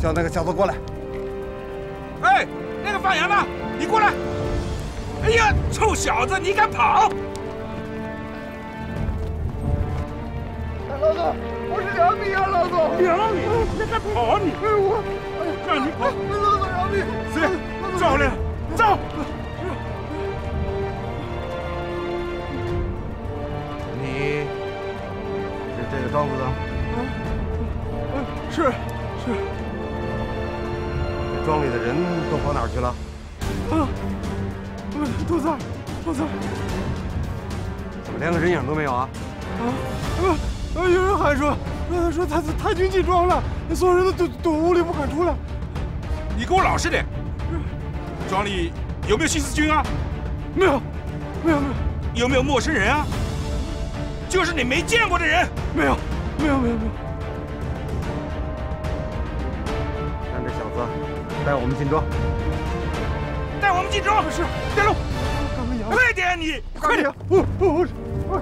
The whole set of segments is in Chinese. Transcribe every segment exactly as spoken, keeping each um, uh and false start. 叫那个小子过来。哎，那个放羊的，你过来！哎呀，臭小子，你敢跑！哎，老总，我是杨幂啊，老总！杨幂，你敢跑啊你！哎我，让你跑！老总，杨幂，谁？赵亮，赵。 你是这个庄子的？嗯，是是。这庄里的人都跑哪儿去了？啊，都在，都在。怎么连个人影都没有啊？啊啊！有人喊说，说他他军进庄了，所有人都躲躲屋里不敢出来。你给我老实点。庄里有没有新四军啊？没有，没有没有。有没有陌生人啊？ 就是你没见过的人，没有，没有，没有，没有。看这小子，带我们进庄，带我们进庄。是，带路，快点你，快点，我我我。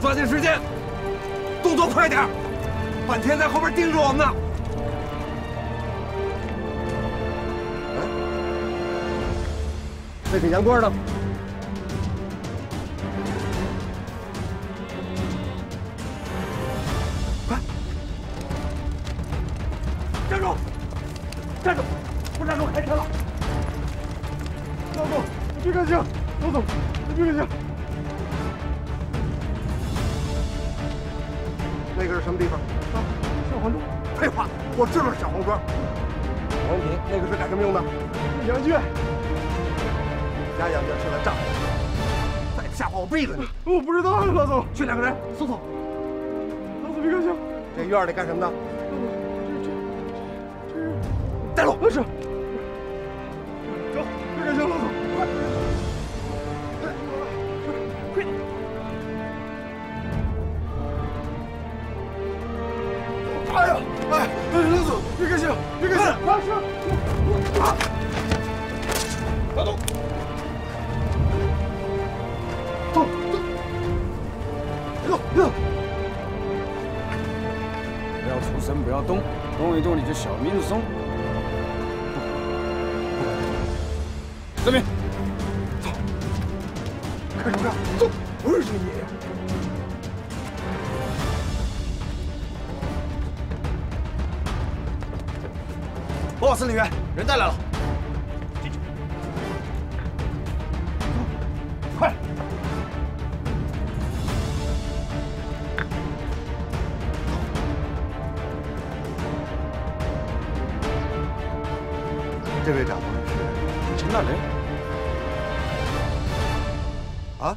抓紧时间，动作快点！半天在后边盯着我们呢。哎，那个杨官呢？快，站住！站住！不站住开枪了！老总，你别开枪！老总，你别开枪！ 那个是什么地方？啊，小黄庄。废话，我知道是小黄庄。王平，那个是干什么用的？杨俊，你家杨俊是个诈骗，再不吓唬我毙了你！我不知道，老总。去两个人，搜搜。老总别高兴。这院里干什么的？这这这，带路。是。走，别高兴，老总，快！快点。 哎呀！哎，老总，别开枪，别开枪！快枪！啊！老总，走走走！不要出声，不要动，动一动你就小命送。这边，走，看什么看？走，不是你。 报告司令员，人带来了。进去，快！这位长官是陈大雷。啊！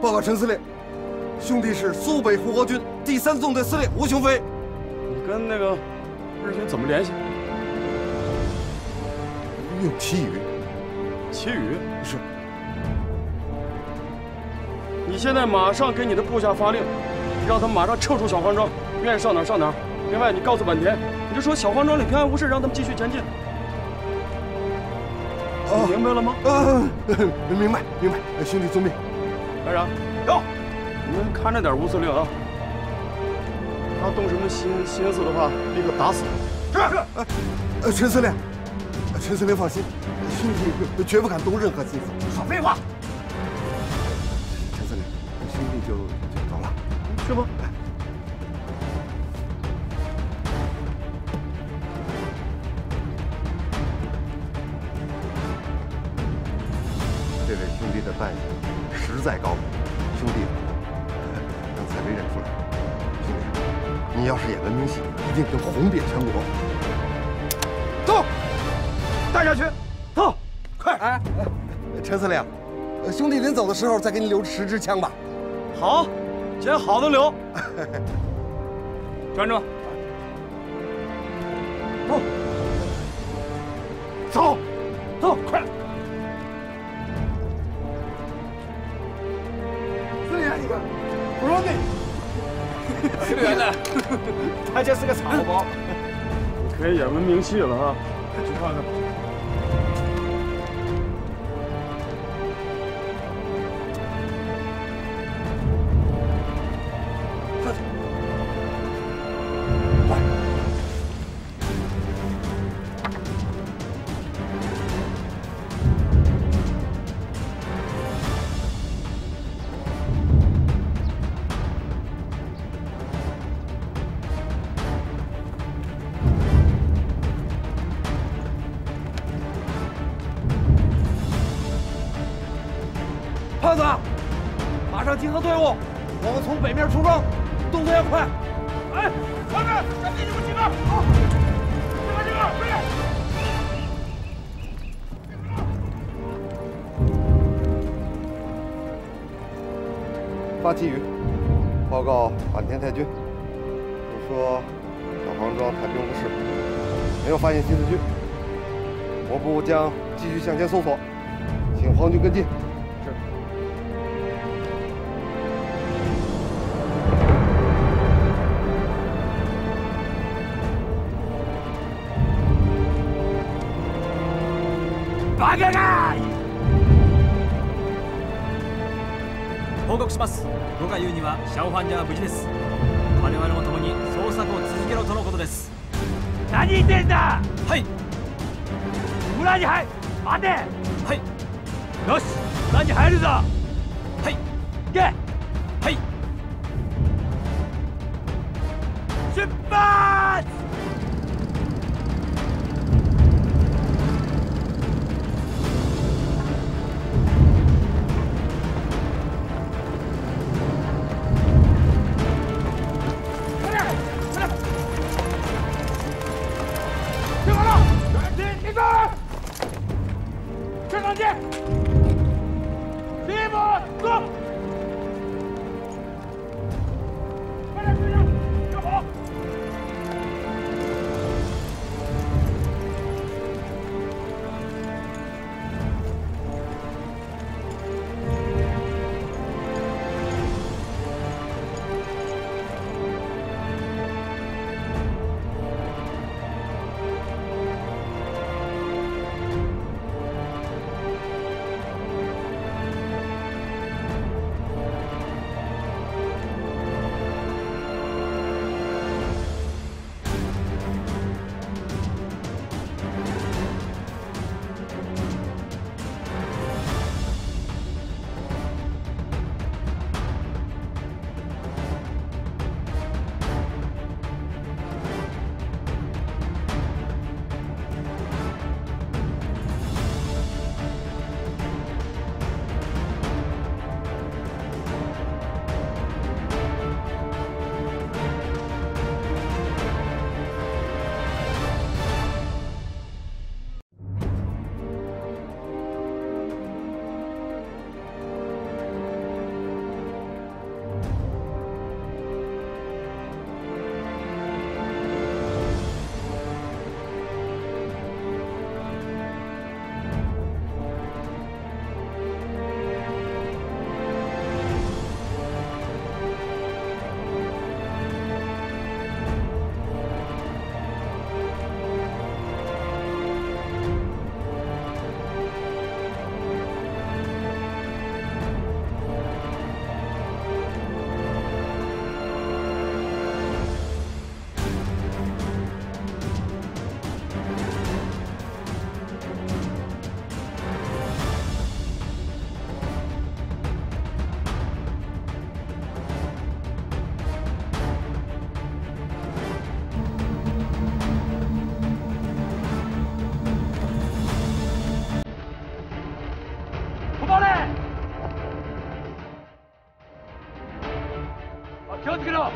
报告陈司令，兄弟是苏北护国军第三纵队司令吴雄飞。 跟那个二姐怎么联系？用旗语。旗语？是。你现在马上给你的部下发令，让他们马上撤出小黄庄，愿意上哪儿上哪儿。另外，你告诉坂田，你就说小黄庄里平安无事，让他们继续前进。 哦，明白了吗？啊，明白明白，兄弟遵命。班长，哟，你们看着点吴司令啊！他动什么心心思的话，立刻打死他。是。呃，陈司令，陈司令放心，兄弟绝不敢动任何心思。少废话。陈司令，兄弟就就走了，去吧。 扮演实在高明，兄弟，刚才没忍住了。兄弟，你要是演文明戏，一定能红遍全国。走，带下去，走，快！哎，陈司令，兄弟临走的时候再给你留十支枪吧。好，捡好的留。站住！走，走，走，快！ 原来他就是个草包，你可以演文明戏了啊！去看看。快点，快！集合队伍，我们从北面出发，动作要快。哎，快点，赶紧你们几个，好，这边这边，快点。发旗语，报告坂田太君。我说，小黄庄太平无事，没有发现新四军。我部将继续向前搜索，请皇军跟进。 報告します。五課優にはシャオファンジャーは無事です。我々も共に捜索を続けろとのことです。何言ってんだ。はい。村に入。待て。はい。よし、村に入るぞ。はい。行け。はい。出発。気をつけろ。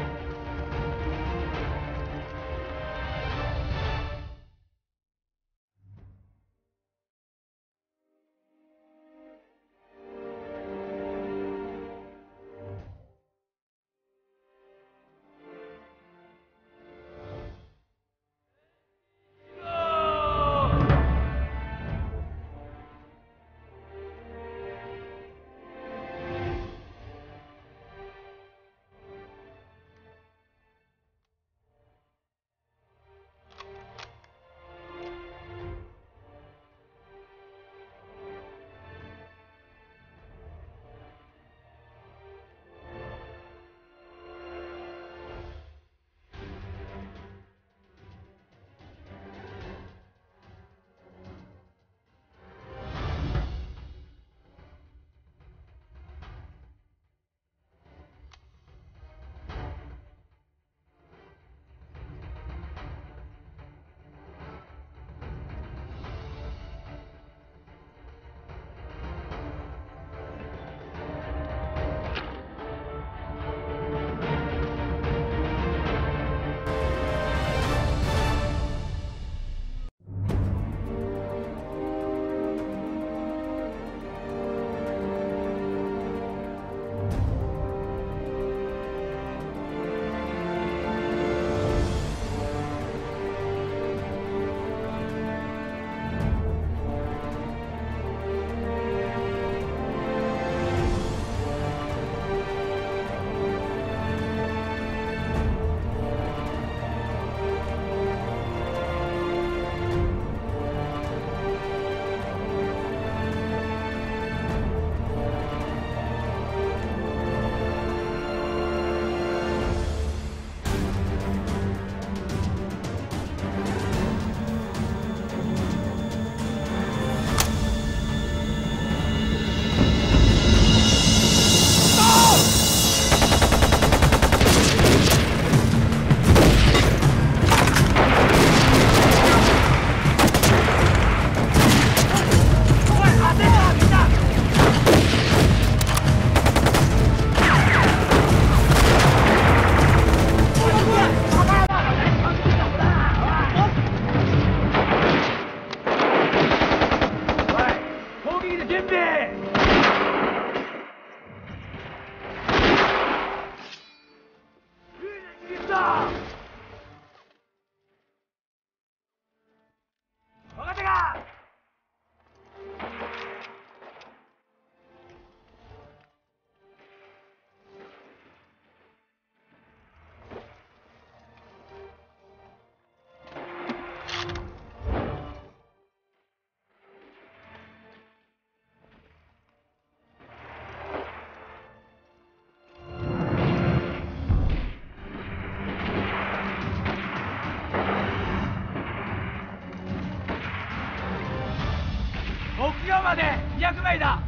までにひゃくまいだ。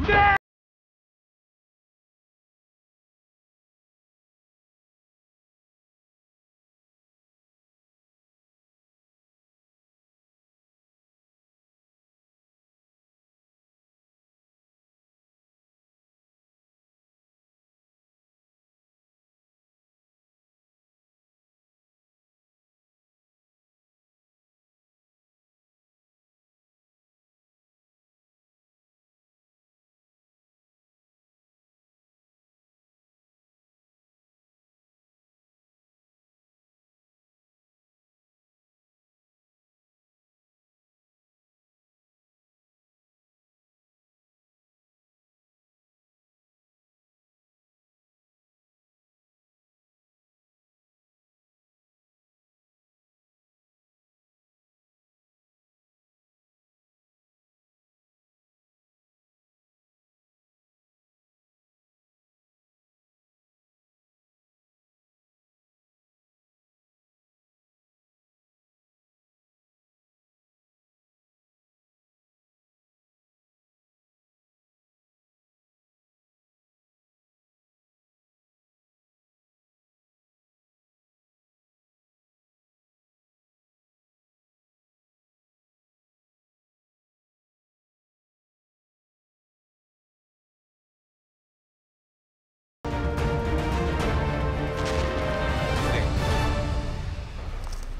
うでえ。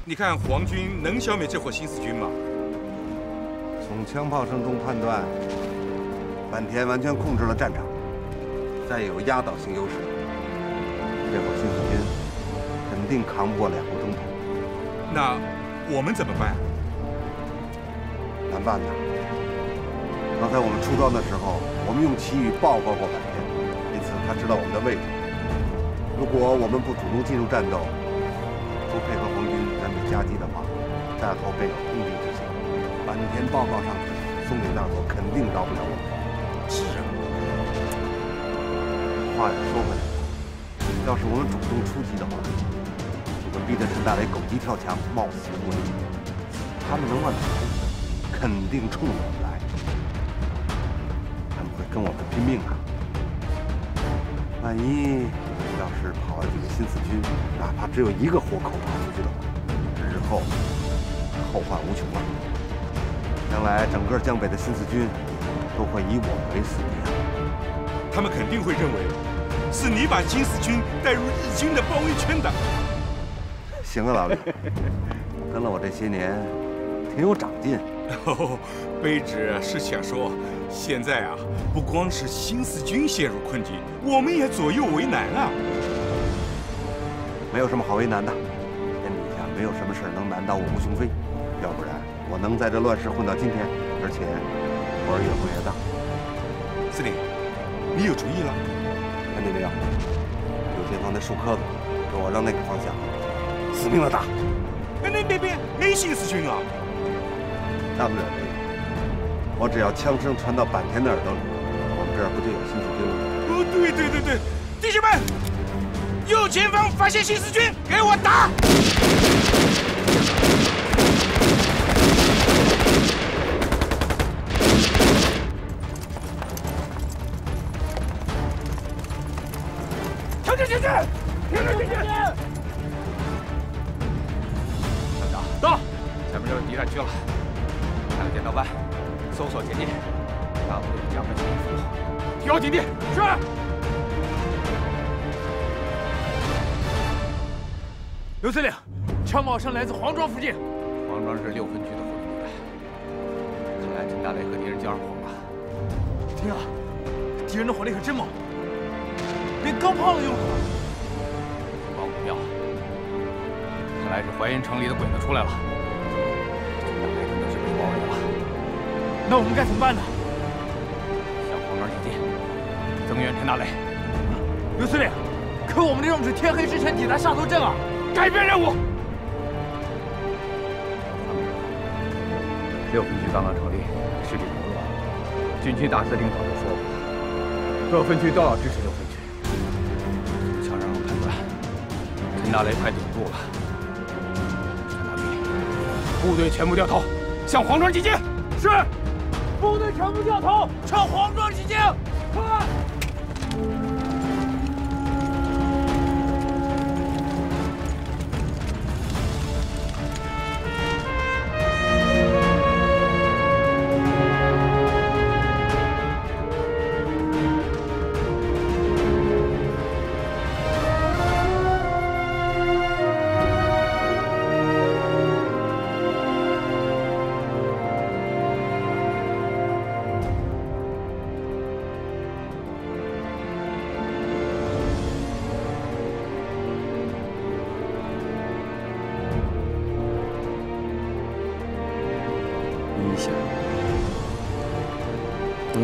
你看皇军能消灭这伙新四军吗？从枪炮声中判断，坂田完全控制了战场，占有压倒性优势。这伙新四军肯定扛不过两个钟头。那我们怎么办？难办呐！刚才我们出装的时候，我们用旗语报告过坂田，那次他知道我们的位置。如果我们不主动进入战斗， 不配合皇军全面夹击的话，战后备有空军之心。坂田报告上去，松井大佐肯定饶不了我们。是啊。话又说回来，要是我们主动出击的话，我们逼得陈大雷狗急跳墙，冒死突击，他们能往哪冲？肯定冲我们来。他们会跟我们拼命啊！万一…… 要是跑了几个新四军，哪怕只有一个活口跑出去的话，日后后患无穷啊！将来整个江北的新四军都会以我为死敌啊！他们肯定会认为是你把新四军带入日军的包围圈的。行啊，老李，跟了我这些年，挺有长进。哦，卑职是想说，现在啊，不光是新四军陷入困境，我们也左右为难啊。 没有什么好为难的，天底下没有什么事能难到我吴雄飞，要不然我能在这乱世混到今天，而且玩越混越大。司令，你有主意了？看见没有？刘天放那树壳子，给我扔那个方向，死命的打。那那边没新四军啊？当然没有，我只要枪声传到坂田的耳朵里，我们这儿不就有新四军了吗？哦，对对对对，弟兄们！ 右前方发现新四军，给我打！停止前进！停止前进！站长到，前面就是敌占区了，开个剪刀班，搜索前进，大部队将会进入，提高警惕。是。 刘司令，枪炮声来自黄庄附近。黄庄是六分区的火力地带，看来陈大雷和敌人交上火了。听啊，敌人的火力可真猛，连钢炮都用上了。情报不妙，看来是淮阴城里的鬼子出来了。陈大雷可能是被包围了。那我们该怎么办呢？向黄庄前进，增援陈大雷。刘司令，可我们的任务是天黑之前抵达下头镇啊！ 改变任务。六分区刚刚成立，实力薄弱。军区大司令早就说过，各分区都要支持六分区。从枪上判断，陈大雷快顶不住了。传达命令，部队全部掉头，向黄庄进京。是。部队全部掉头，朝黄庄进京。快！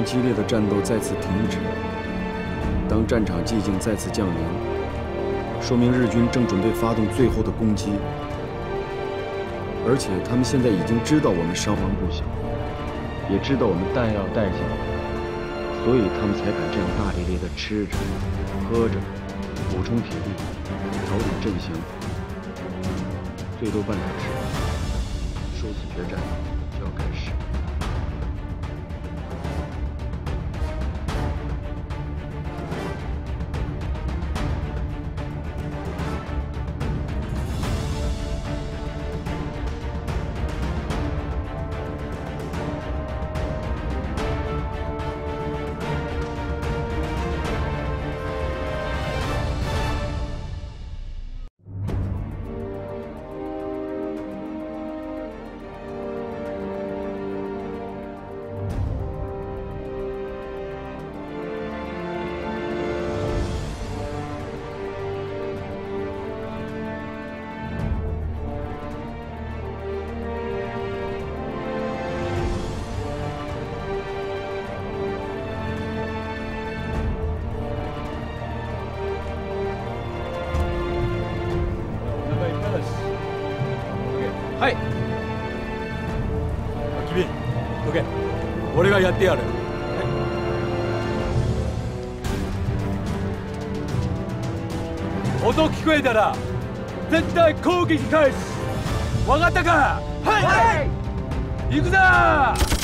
激烈的战斗再次停止。当战场寂静再次降临，说明日军正准备发动最后的攻击，而且他们现在已经知道我们伤亡不小，也知道我们弹药带进来，所以他们才敢这样大咧咧地吃着、喝着，补充体力，调整阵型，最多半小时，殊死决战就要开始。はい。君、どけ。俺がやってやる。 音聞こえたら絶対攻撃返す。分かったか？はい、はい、行くぞー。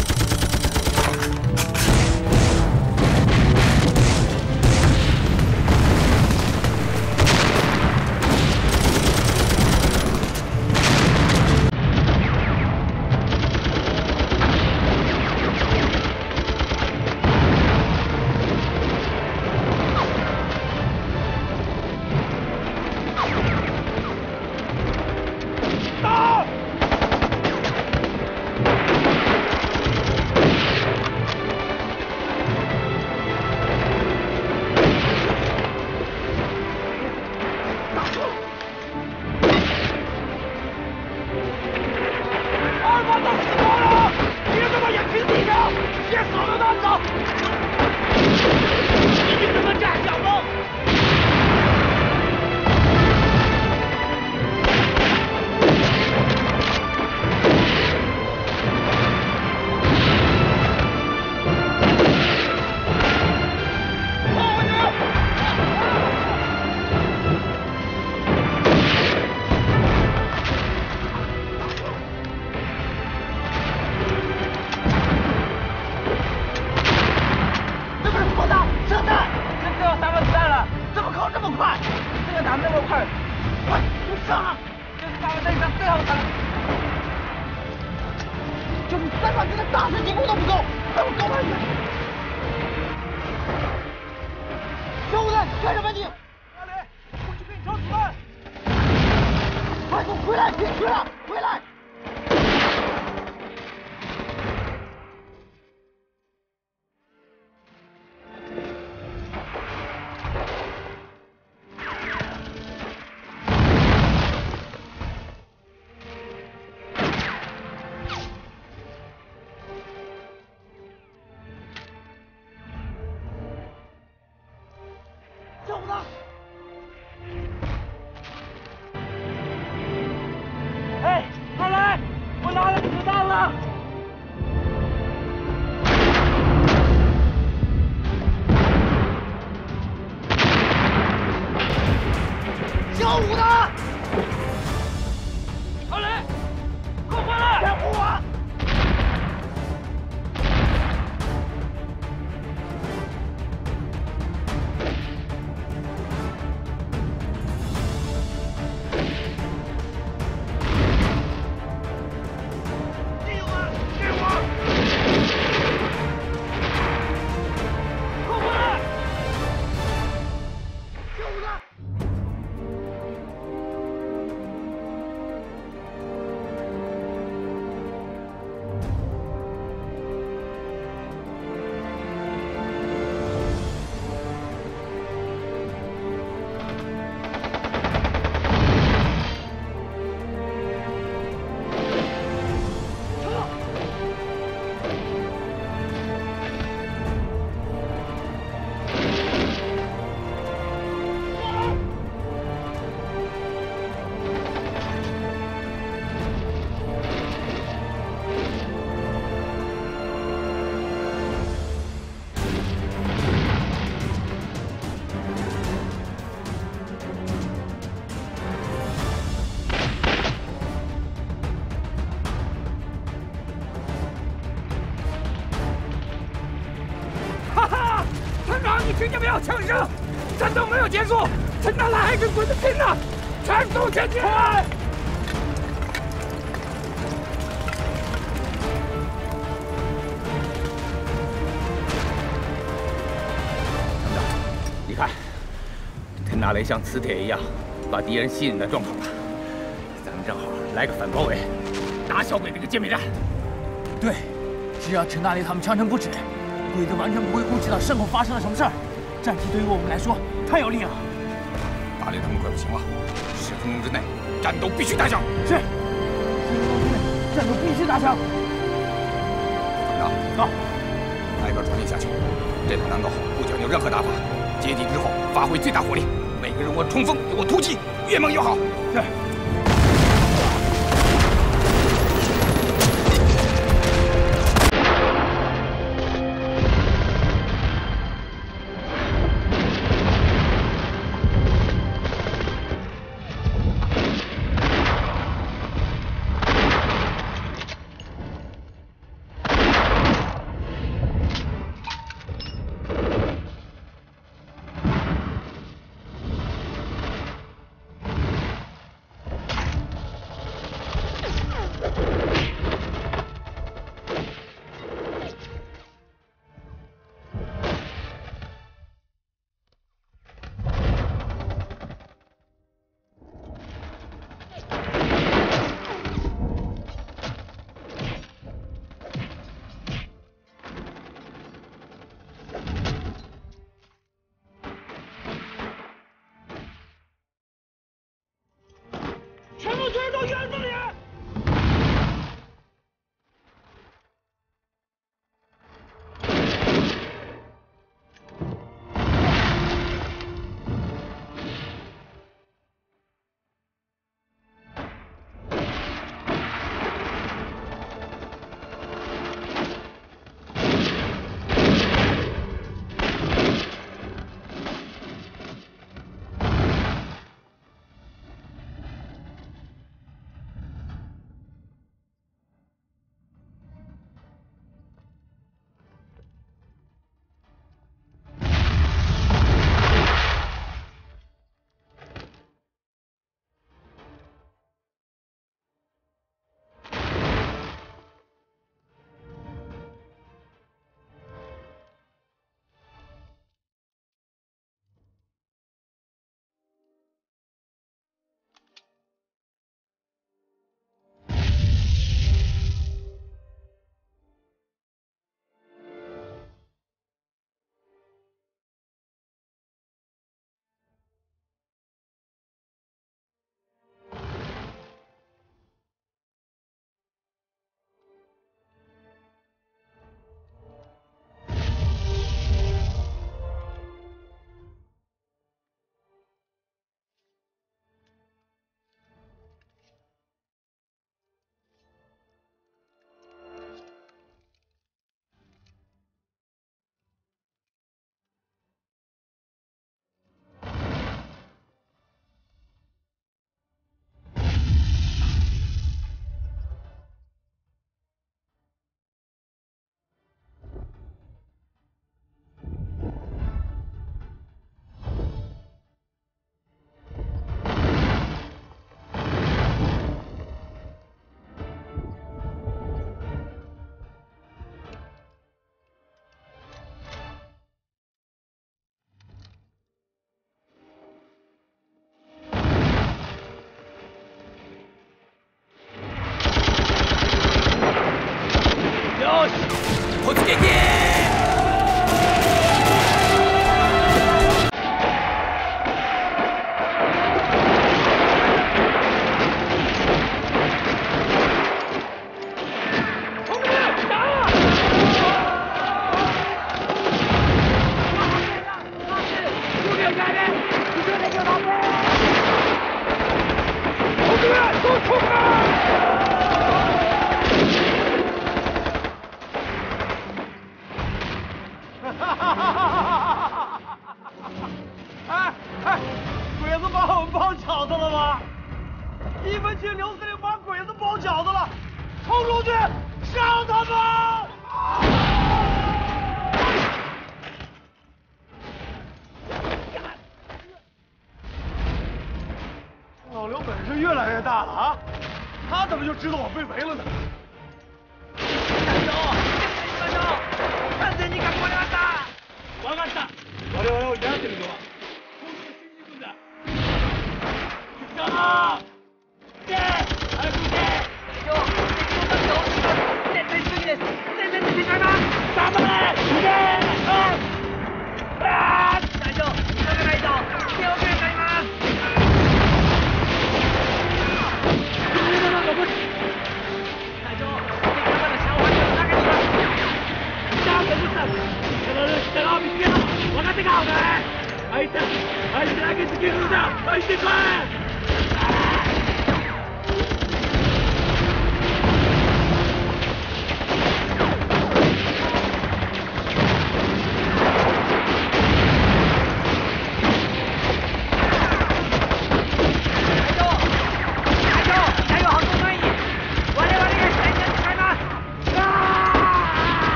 枪声，战斗没有结束，陈大来还跟鬼子拼呢，全速前进！ 你看，陈大雷像磁铁一样把敌人吸引到状况了，咱们正好来个反包围，打小鬼这个歼灭战。对，只要陈大雷他们枪声不止，鬼子完全不会顾及到身后发生了什么事儿。 战机对于我们来说太有利了，打累他们快不行了，十分钟之内战斗必须打响。是，十分钟之内战斗必须打响。团长，到，挨个传令下去。这场战斗不讲究任何打法，接近之后发挥最大火力，每个人我冲锋，我突击，越猛越好。是。推到院子里。Let's go!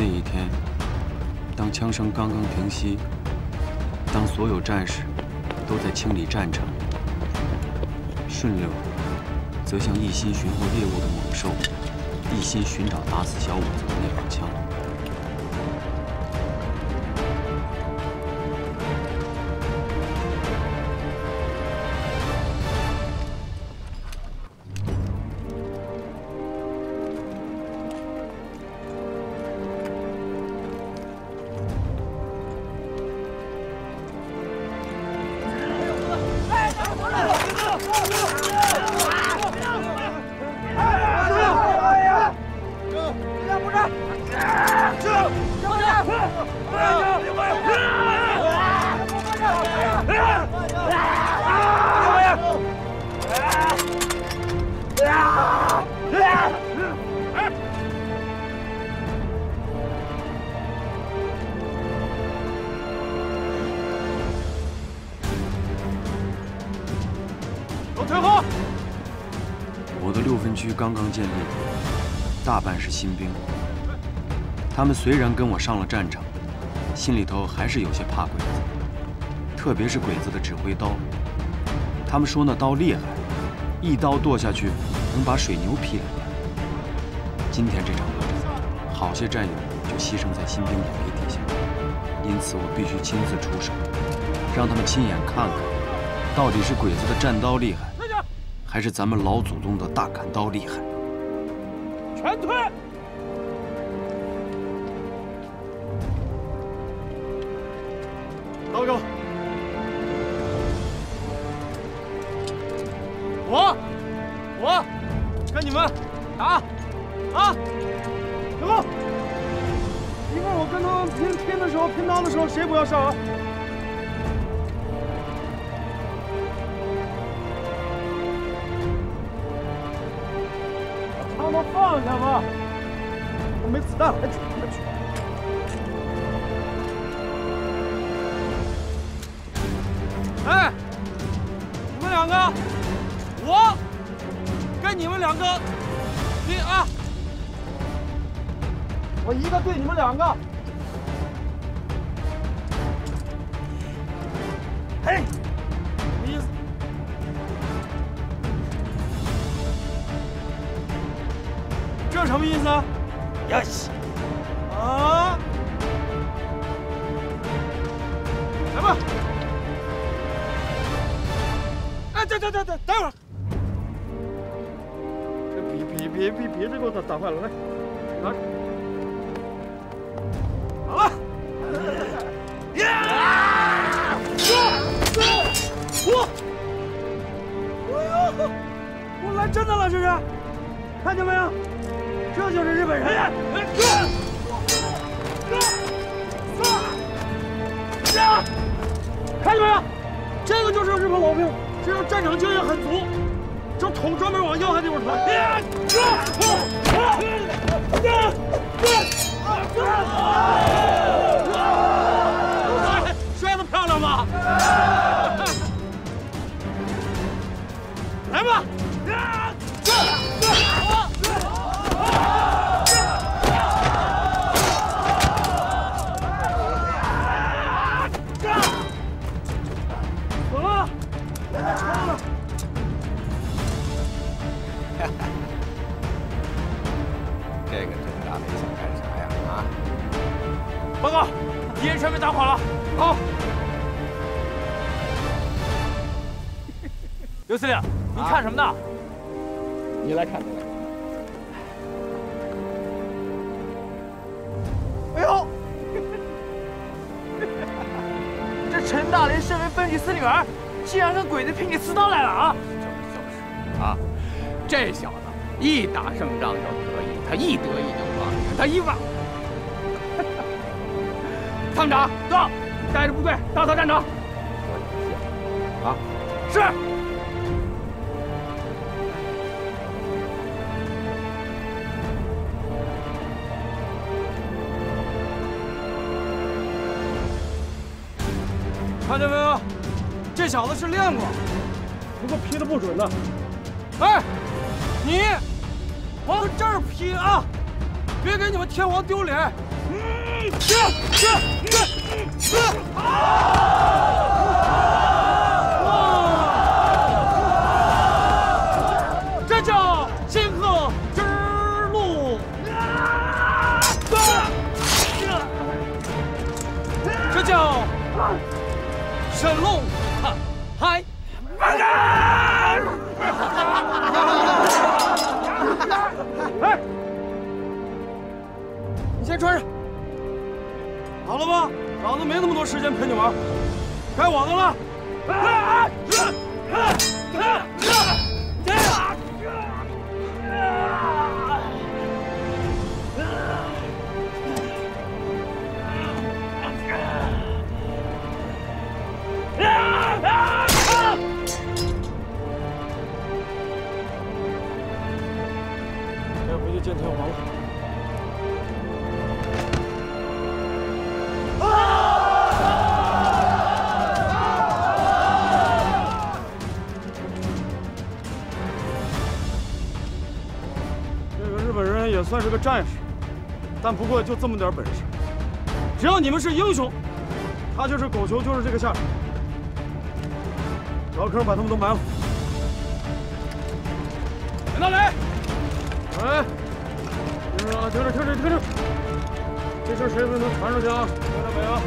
那一天，当枪声刚刚停息，当所有战士都在清理战场，顺溜则像一心寻获猎物的猛兽，一心寻找打死小五子的那把枪。 刚刚建立，大半是新兵。他们虽然跟我上了战场，心里头还是有些怕鬼子，特别是鬼子的指挥刀。他们说那刀厉害，一刀剁下去能把水牛劈了。今天这场恶战，好些战友就牺牲在新兵眼皮底下，因此我必须亲自出手，让他们亲眼看看，到底是鬼子的战刀厉害。 还是咱们老祖宗的大砍刀厉害！全退！报告，我我跟你们打啊！停步！一会儿我跟他们拼拼的时候，拼刀的时候，谁不要上啊！ 放下吧，我没子弹了，还去还去！哎，你们两个，我跟你们两个拼啊！我一个对你们两个。嘿，什么意思？ 这什么意思啊？呀西！啊！来吧！哎，等等等等，等会儿！这别别别别别，这给我打打坏了！来，拿着。好了。呀！我我我来真的了，这是，看见没有？ 这就是日本人！看见没有？这个就是日本老兵，这种战场经验很足，这桶专门往要害地方投。摔得漂亮吧？来吧！ 报告，敌人全被打垮了。好，刘司令，你看什么呢？啊、你来看，你来看。哎呦，这陈大雷身为分局司令员，竟然跟鬼子拼起刺刀来了啊！就是就是啊，这小子一打胜仗就得意，他一得意就忘，他一忘。 参谋长到，带着部队打扫战场。啊，是。看见没有？这小子是练过，不过劈的不准呢。哎，你往这儿劈啊！别给你们天皇丢脸。 嗯这叫仙鹤之路。这叫神龙海。 哎，你先穿上。好了吧，老子没那么多时间陪你玩，该我的了。见天王了。 这个日本人也算是个战士，但不过就这么点本事。只要你们是英雄，他就是狗熊，就是这个下场。找坑把他们都埋了。陈大雷，哎。 啊，停着停着停着！这事谁不能传出去啊？听到没有？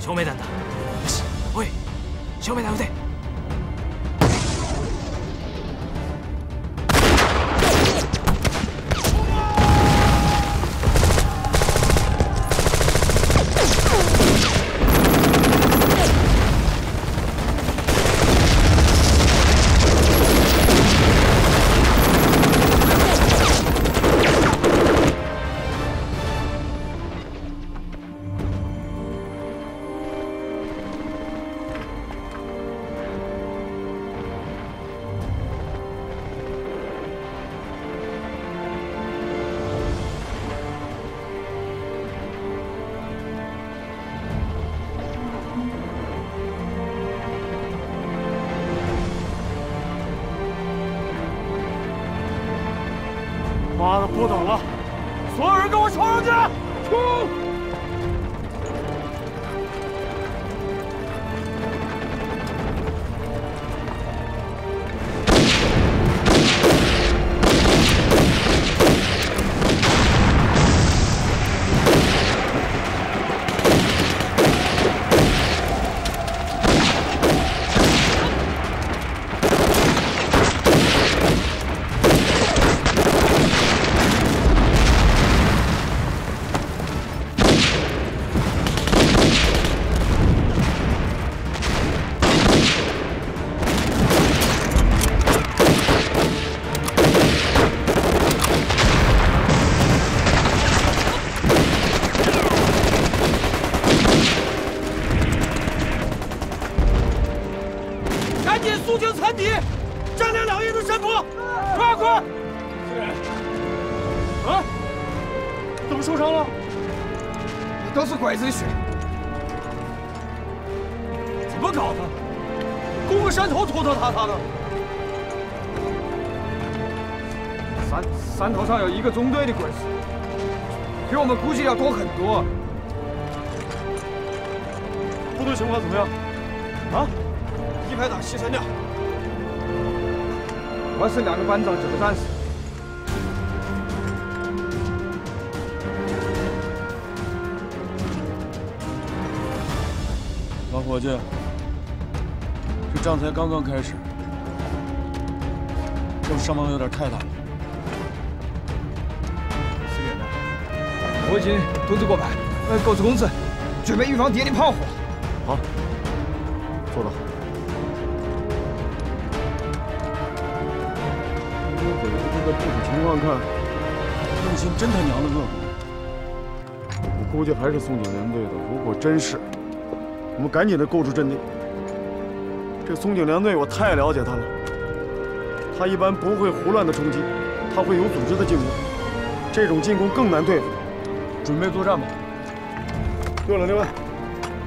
正面なんだ。よし、おい、正面だ撃て。 妈的，不等了！所有人跟我冲上去！冲！受伤了，都是拐子的血，怎么搞的？攻个山头拖拖沓沓的。山山头上有一个中队的鬼子，比我们估计要多很多。部队情况怎么样？啊？一排打七三六，我是两个班长，九个战士。 老伙计，这仗才刚刚开始，这伤亡有点太大了。我已经通知过百，呃，告知公司，准备预防敌人炮火。好，做得好。这鬼子这个部署情况看，用心真他娘的恶毒。我估计还是松井联队的。如果真是，我们赶紧的构筑阵地。这松井联队我太了解他了，他一般不会胡乱的冲击，他会有组织的进攻，这种进攻更难对付。 准备作战吧。对了，另外，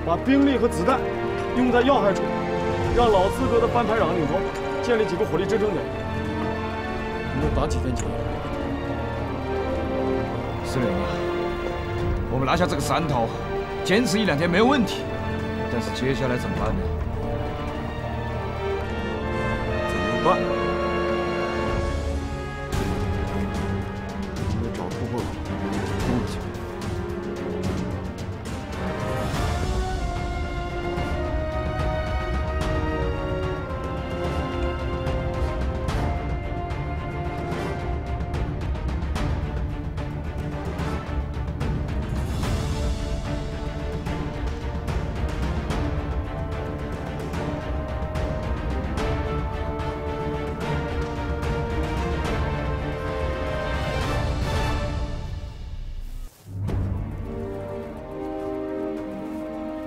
把兵力和子弹用在要害处，让老资格的班排长领头建立几个火力支撑点。你们打几天结束？司令啊，我们拿下这个山头，坚持一两天没有问题，但是接下来怎么办呢？怎么办？你们找突破口。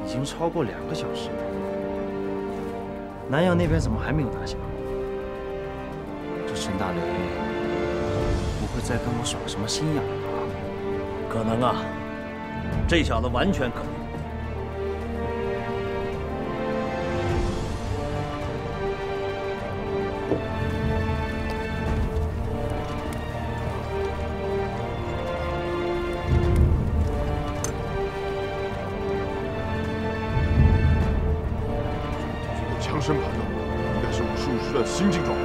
已经超过两个小时了，南阳那边怎么还没有拿下？这沈大雷不会再跟我耍什么心眼了吧？可能啊，这小子完全可能。新进装备，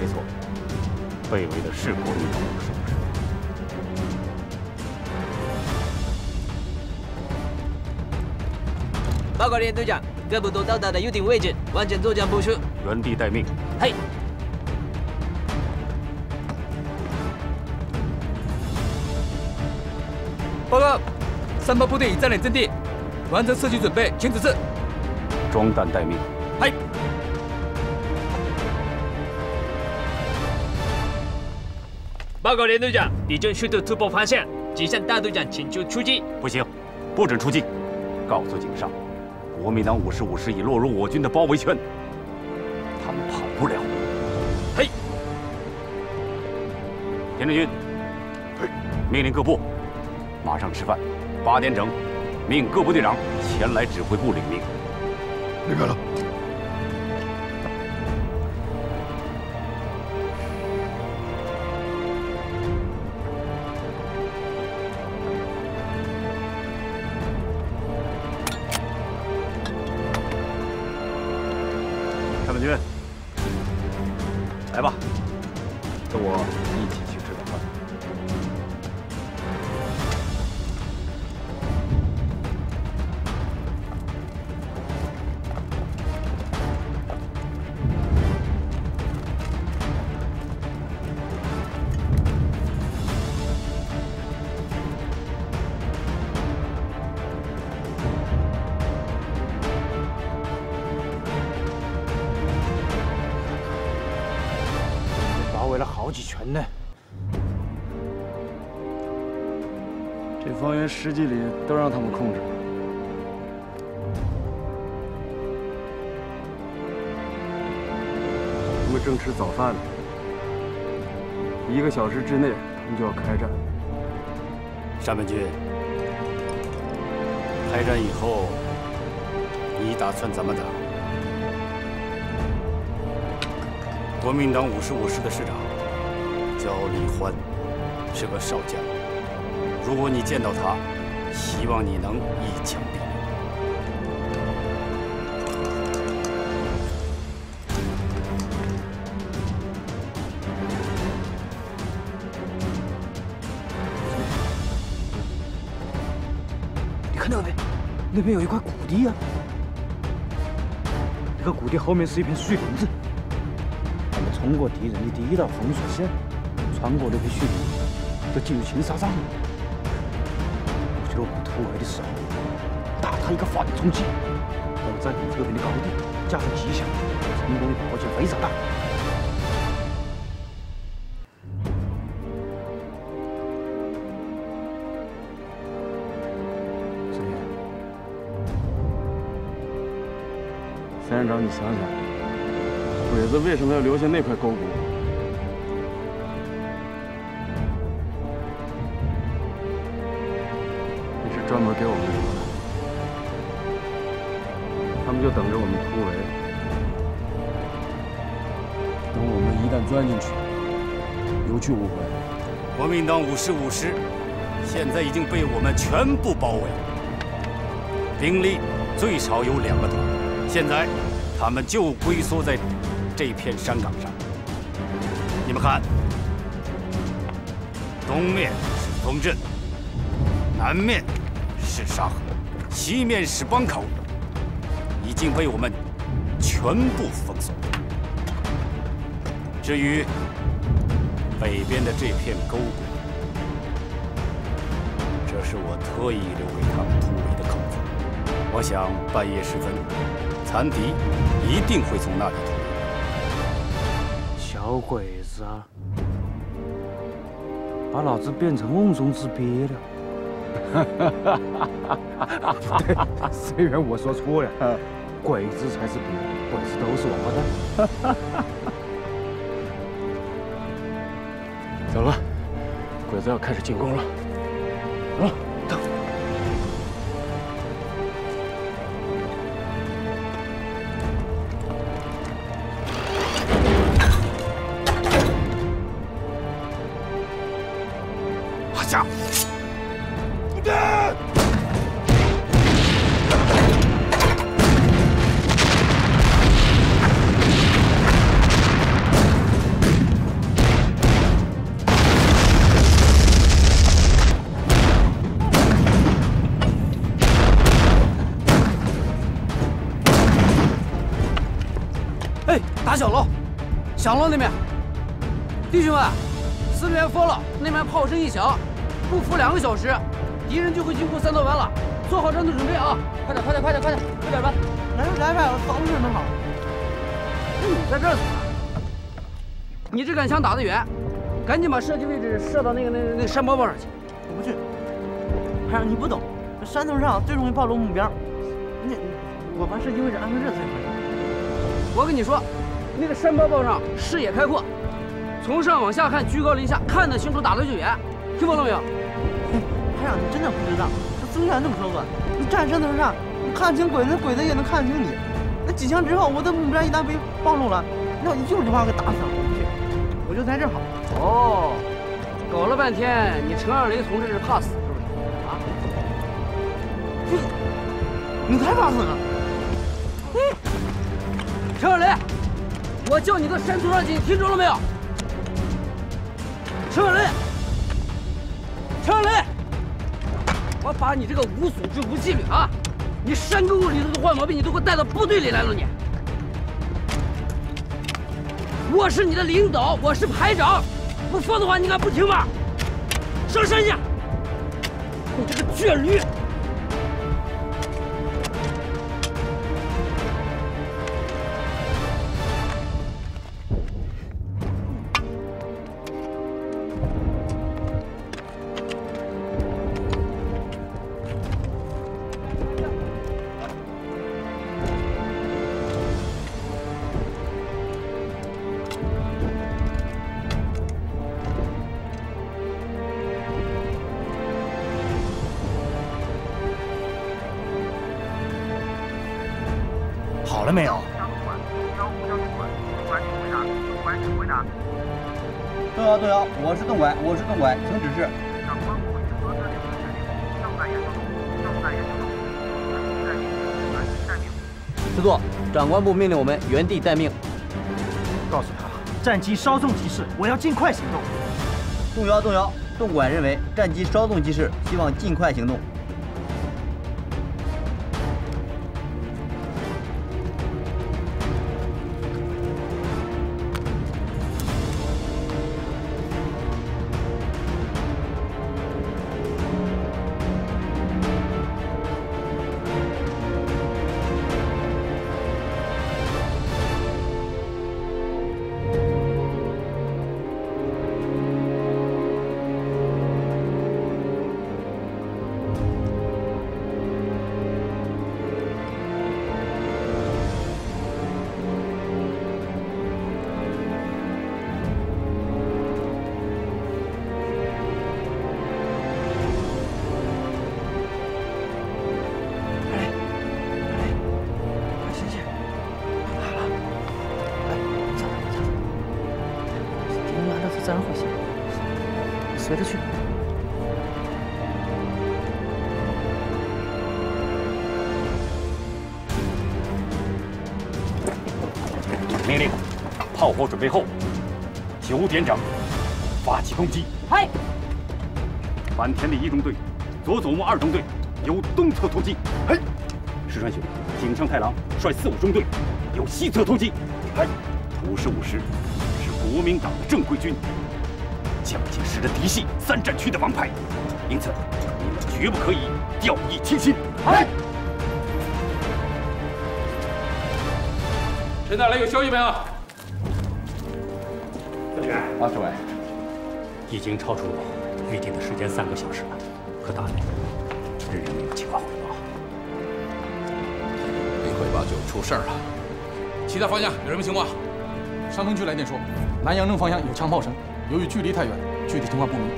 没错，被围的是国民党武士。 报告连队长，各部都到达了预定位置，完成作战部署。原地待命。嘿。 报告，三八部队已占领阵地，完成射击准备，请指示。装弹待命。 嗨，报告连队长，敌军迅速突破方向，急向大队长请求出击。不行，不准出击！告诉井上，国民党五十五师已落入我军的包围圈，他们跑不了。嘿，田志军，嘿，命令各部马上吃饭，八点整，命各部队长前来指挥部领命。明白了。 方圆十几里都让他们控制了。他们正吃早饭呢，一个小时之内他们就要开战。山本君，开战以后，你打算怎么打？国民党五十五师的师长叫李欢，是个少将。 如果你见到他，希望你能一枪毙命。你看那边，那边有一块谷地啊！那个谷地后面是一片树林子。我们冲过敌人的第一道封锁线，穿过那片树林。要进行杀伤。我觉得我们突围的时候，打他一个反冲击，然后占领这边的高地，加上奇想，成功率而且非常大。 田院长，你想想，鬼子为什么要留下那块沟谷？那是专门给我们留的，他们就等着我们突围。等我们一旦钻进去，有去无回。国民党五师五师，现在已经被我们全部包围，兵力最少有两个团。 现在，他们就龟缩在这片山岗上。你们看，东面是东镇，南面是沙河，西面是浜口，已经被我们全部封锁。至于北边的这片沟谷，这是我特意留给他们突围的口子。我想半夜时分。 残敌一定会从那里突围。小鬼子啊，把老子变成瓮中之鳖了！哈哈哈哈哈！对，虽然我说错了，鬼子才是鳖，鬼子都是王八蛋。走了，鬼子要开始进攻了。走了。 响了那边，弟兄们，四连封了，那边炮声一响，不服两个小时，敌人就会经过三道湾了，做好战斗准备啊！快点，快点，快点，快点，快点吧！来吧，来吧，防着呢嘛！你在这儿，你这杆枪打得远，赶紧把射击位置射到那个那那山包包上去。我不去，排长你不懂，山头上最容易暴露目标，那我把射击位置安排这才合适。我跟你说。 那个山包包上视野开阔，从上往下看，居高临下，看得清楚，打得就远。听懂了没有？排长，你真的不知道，曾权这么说过，你站山头上，你看清鬼子，鬼子也能看清你。那几枪之后，我的目标一旦被暴露了，那我一用就把我给打死了。我就在这儿好。哦，搞了半天，你程二雷同志是怕死是不是？啊？你，你才怕死呢！嘿，程二雷。 我叫你到山头上去，听着了没有？程二雷，程二雷，我把你这个无组织无纪律啊，你山沟沟里头的坏毛病，你都给我带到部队里来了你！我是你的领导，我是排长，不说的话你敢不听吗？上山去！你这个倔驴！ 好了没有？对啊对啊，我是邓伟，我是邓伟，请指示。师座，长官部命令我们原地待命。告诉他，战机稍纵即逝，我要尽快行动。动摇动摇，邓管认为战机稍纵即逝，希望尽快行动。自然回信，随着去。 命令，炮火准备后，九点整发起攻击。嗨，坂田里一中队、佐佐木二中队由东侧突击。嘿，石川兄、井上太郎率四五中队由西侧突击。嘿，五十五师是国民党的正规军，蒋介石的嫡系三战区的王牌，因此你们绝不可以掉以轻心。嗨。 陈大雷有消息没有？郑远，王志伟，已经超出预定的时间三个小时了。可大雷仍然没有情况汇报。没汇报就出事儿了。其他方向有什么情况？上城区来电说，南阳镇方向有枪炮声，由于距离太远，具体情况不明。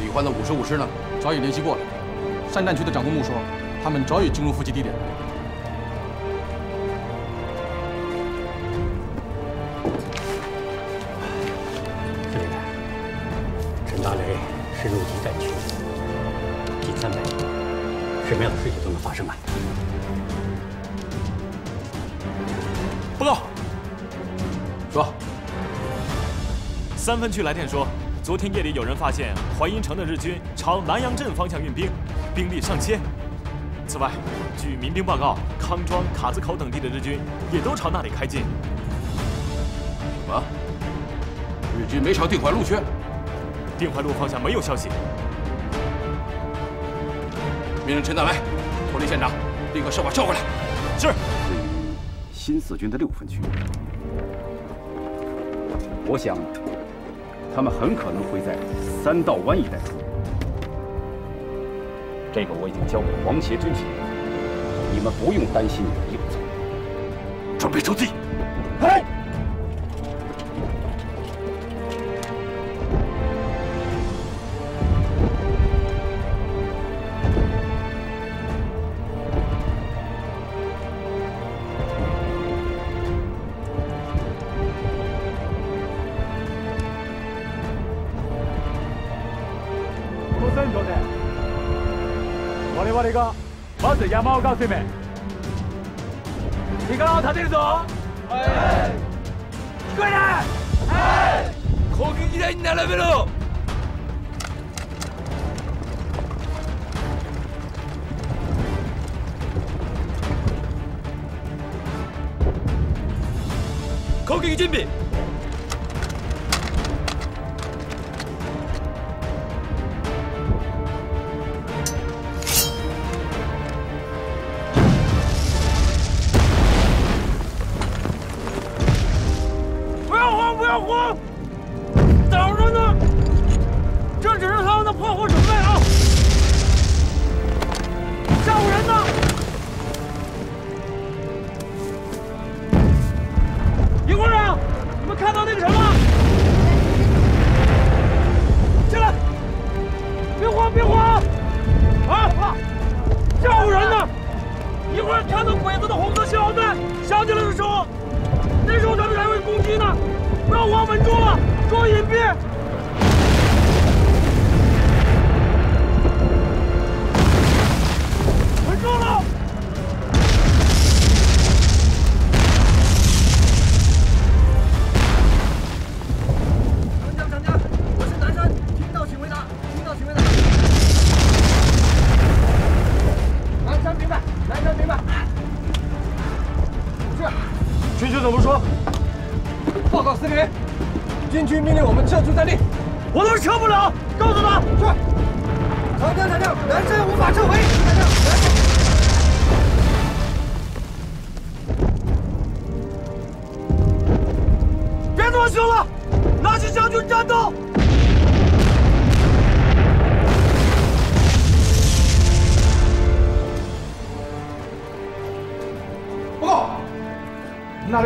李欢的五十五师呢？早已联系过了。善战区的长公墓说，他们早已进入伏击地点。 深入敌占区，近三百米，什么样的事情都能发生啊！报告，说，三分区来电说，昨天夜里有人发现淮阴城的日军朝南阳镇方向运兵，兵力上千。此外，据民兵报告，康庄、卡子口等地的日军也都朝那里开进。什么？日军没朝定淮路去？ 定淮路方向没有消息。命令陈大雷脱离现场，立刻设法撤回来。是。对于新四军的六分区，我想他们很可能会在三道湾一带出。这个我已经交给王协军协，你们不用担心你的右侧。准备出击！哎。 まず山岡を攻め手側を立てるぞはい聞こえないはい攻撃台に並べろ攻撃準備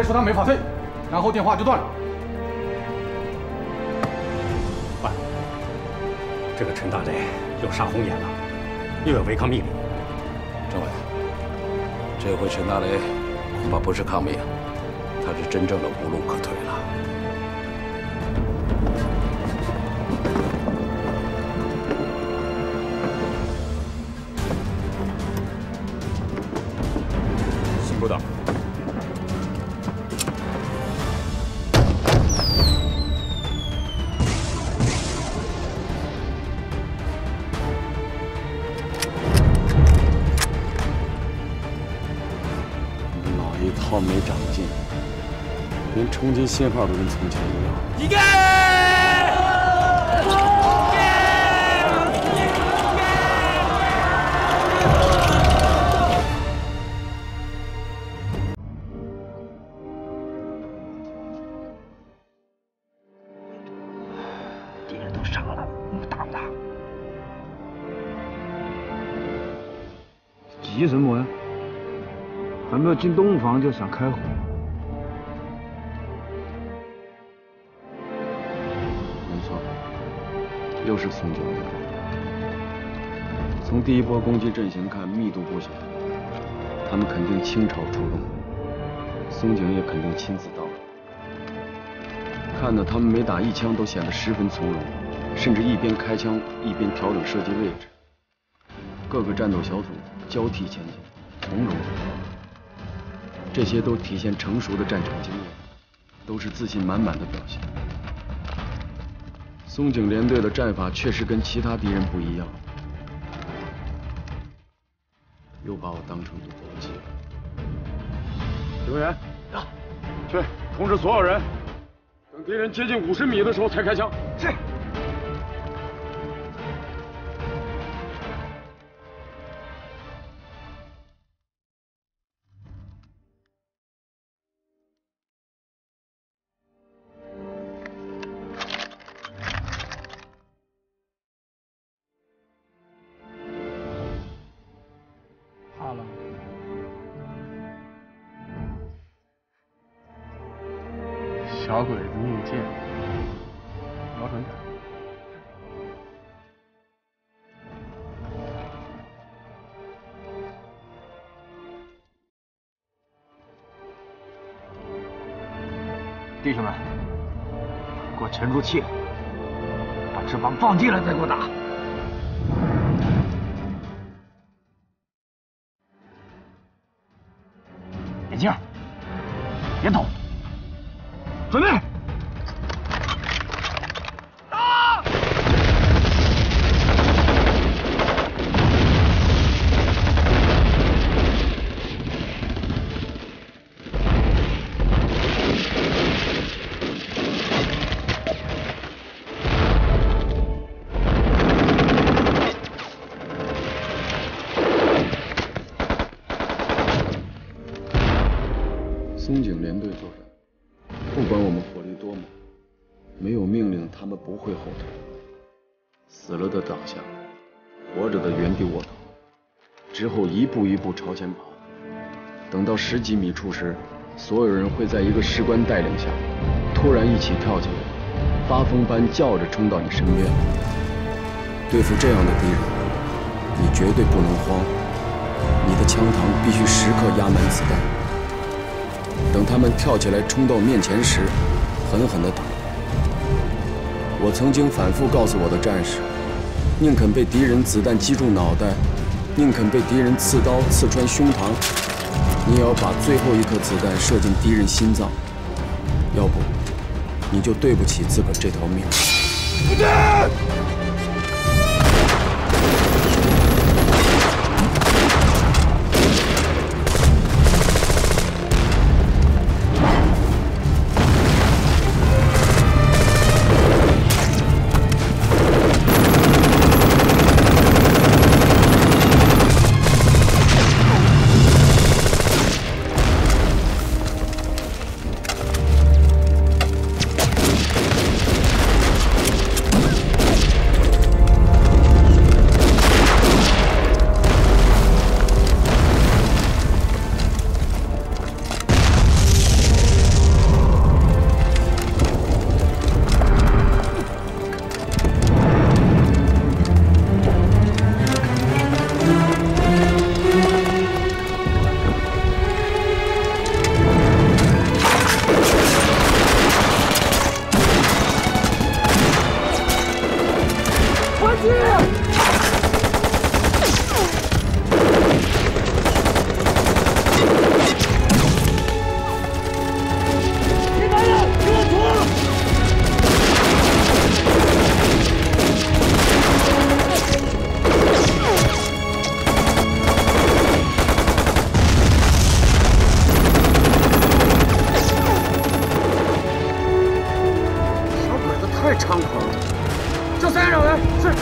说他没法退，然后电话就断了。喂，这个陈大雷又杀红眼了，又要违抗命令。政委，这回陈大雷恐怕不是抗命，他是真正的无路可退了。连冲击信号都跟从前一样。敌人都杀了，我们打不打？急什么呀？还没有进洞房就想开火。 又是从九流。从第一波攻击阵型看，密度不小，他们肯定倾巢出动，松井也肯定亲自到来。看得他们每打一枪都显得十分从容，甚至一边开枪一边调整射击位置。各个战斗小组交替前进，从容不迫，这些都体现成熟的战场经验，都是自信满满的表现。 松井联队的战法确实跟其他敌人不一样，又把我当成赌博机了。警卫员，啊，去通知所有人，等敌人接近五十米的时候才开枪。是。小鬼子硬件，瞄准点。弟兄们，给我沉住气，把脂肪放进来再给我打。眼镜，别抖。 准备，打！松井联队作战。 不管我们火力多猛，没有命令他们不会后退。死了的倒下，活着的原地卧倒，之后一步一步朝前跑。等到十几米处时，所有人会在一个士官带领下，突然一起跳起来，发疯般叫着冲到你身边。对付这样的敌人，你绝对不能慌，你的枪膛必须时刻压满子弹。 等他们跳起来冲到面前时，狠狠地打。我曾经反复告诉我的战士，宁肯被敌人子弹击中脑袋，宁肯被敌人刺刀刺穿胸膛，你也要把最后一颗子弹射进敌人心脏，要不你就对不起自个这条命。不对。是猖狂，就三个人是。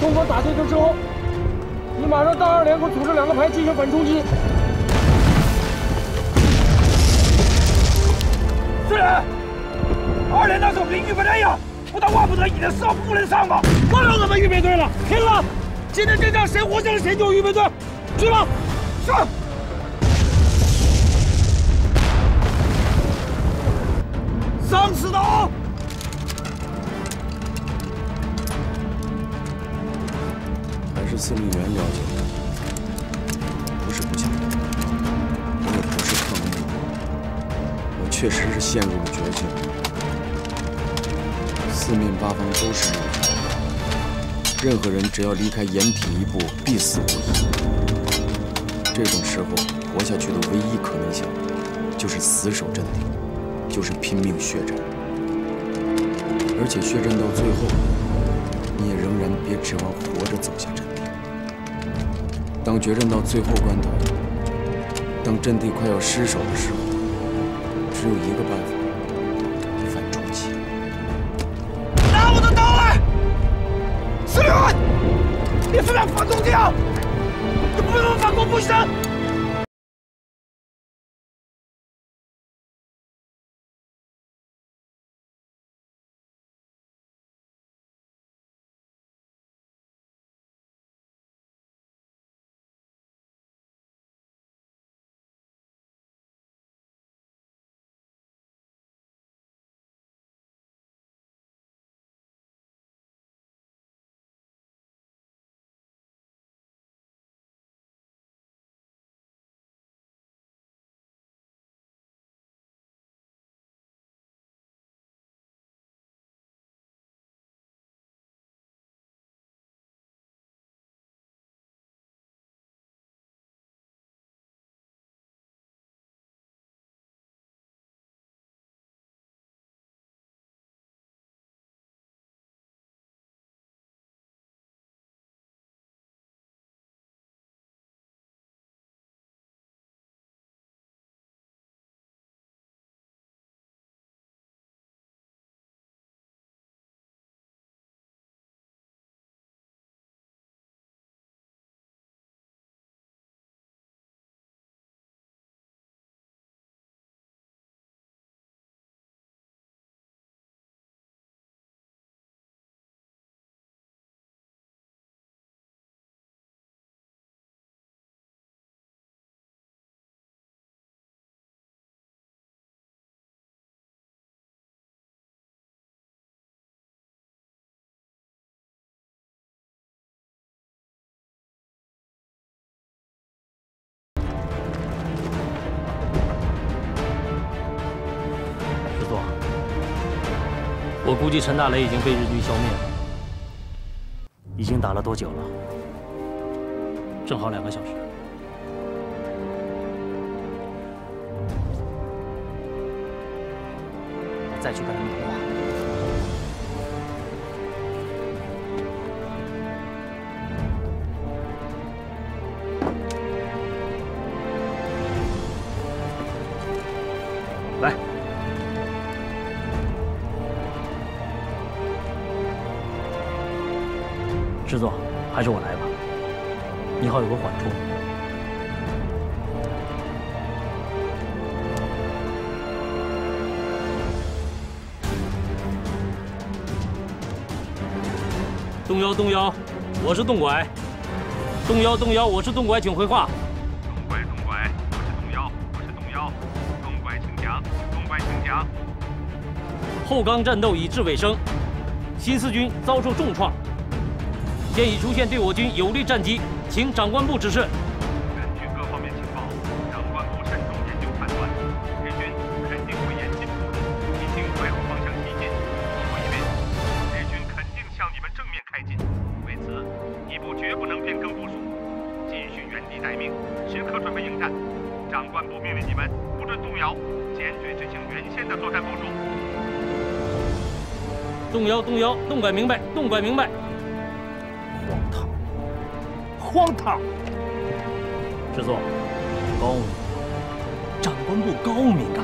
中国打退之后，你马上到二连部组织两个排进行反冲击。四连，二连那是我们的预备队呀，不但万不得已的事，不能上吧？忘了咱们预备队了，拼了！今天这仗谁活下来谁就是预备队，去吧！是。 司令员要求的不是不想动，我也不是克隆人，我确实是陷入了绝境，四面八方都是日军，任何人只要离开掩体一步，必死无疑。这种时候，活下去的唯一可能性，就是死守阵地，就是拼命血战。而且血战到最后，你也仍然别指望活着走下阵地。 当决战到最后关头，当阵地快要失守的时候，只有一个办法：反冲击。拿我的刀来！司令员，你非要反攻掉，你不能反攻不行！ 我估计陈大雷已经被日军消灭了。已经打了多久了？正好两个小时。我再去跟他们谈话。 师座，还是我来吧，你好有个缓冲。动腰动腰，我是动拐。动腰动腰，我是动拐，请回话。动拐动拐，我是动腰，我是动腰。动拐请讲，动拐请讲。后冈战斗已至尾声，新四军遭受重创。 现已出现对我军有利战机，请长官部指示。根据各方面情报，长官部慎重研究判断，日军肯定会严进不入，已经快。顿动摇，坚决执行原先的作战部署。动摇，动摇，动摆明白，动摆明白。荒唐，荒唐！师座，高明，长官部高明啊！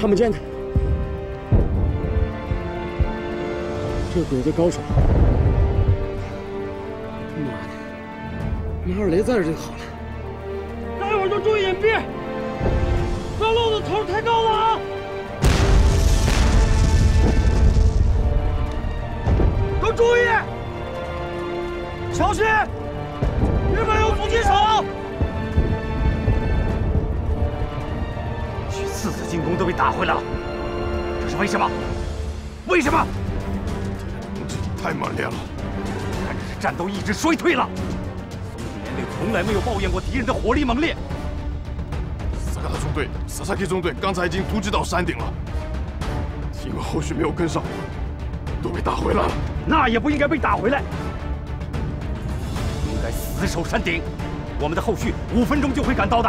看不见他，这鬼子高手，妈的，马尔雷在这就好了。待会儿就注意隐蔽，不要露的头太高了啊！都注意，小心，日本有狙击手。 四次进攻都被打回来了，这是为什么？为什么？太猛烈了！看着是战斗意志衰退了。松井联队从来没有抱怨过敌人的火力猛烈。萨卡塔中队、萨萨基中队刚才已经突击到山顶了，因为后续没有跟上，都被打回来了。那也不应该被打回来，应该死守山顶。我们的后续五分钟就会赶到的。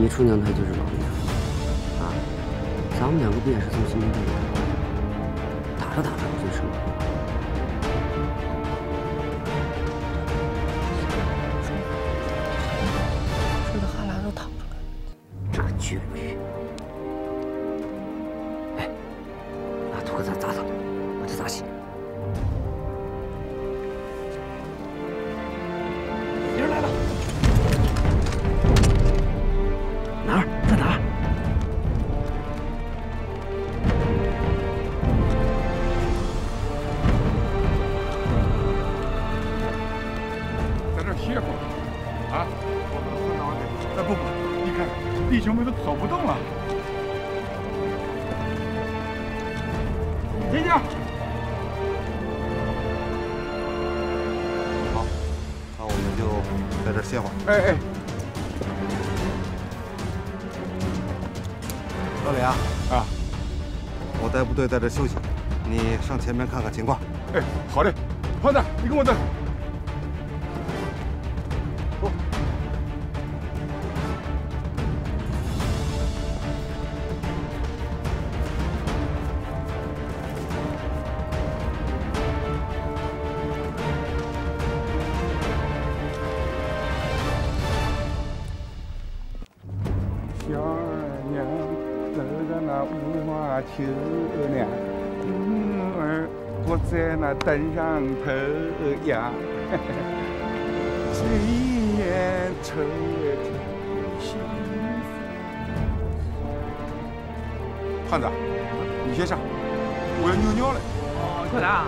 你出娘胎就是老命啊！咱们两个不也是从新兵队打着打着我就成了，睡得哈喇都淌出来。这个倔逼！哎，拿土给他砸他，把他砸醒。歇会儿啊！我们回老北。哎，不不，你看，弟兄们都跑不动了。停下！好，那我们就在这儿歇会儿。哎哎，老李啊啊！我带部队在这休息，你上前面看看情况。哎，好嘞，胖子，你跟我走。 九两女儿不在那灯上头呀，岁月稠稠。胖子，你先上，我要尿尿了。哦，快来啊！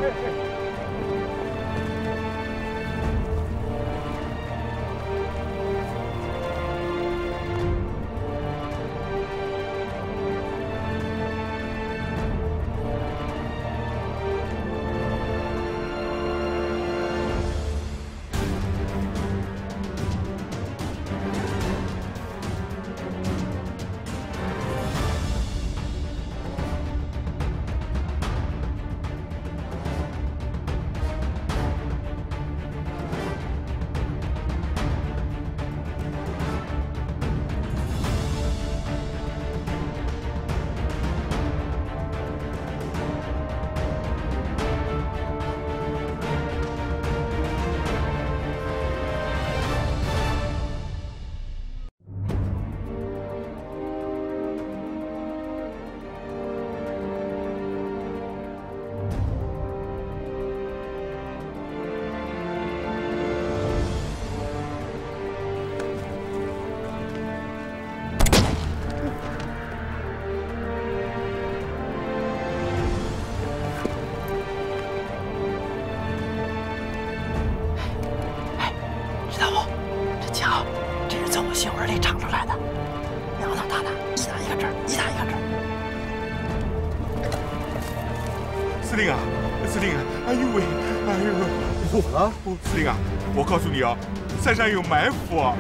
司令啊，我告诉你啊，山上有埋伏啊！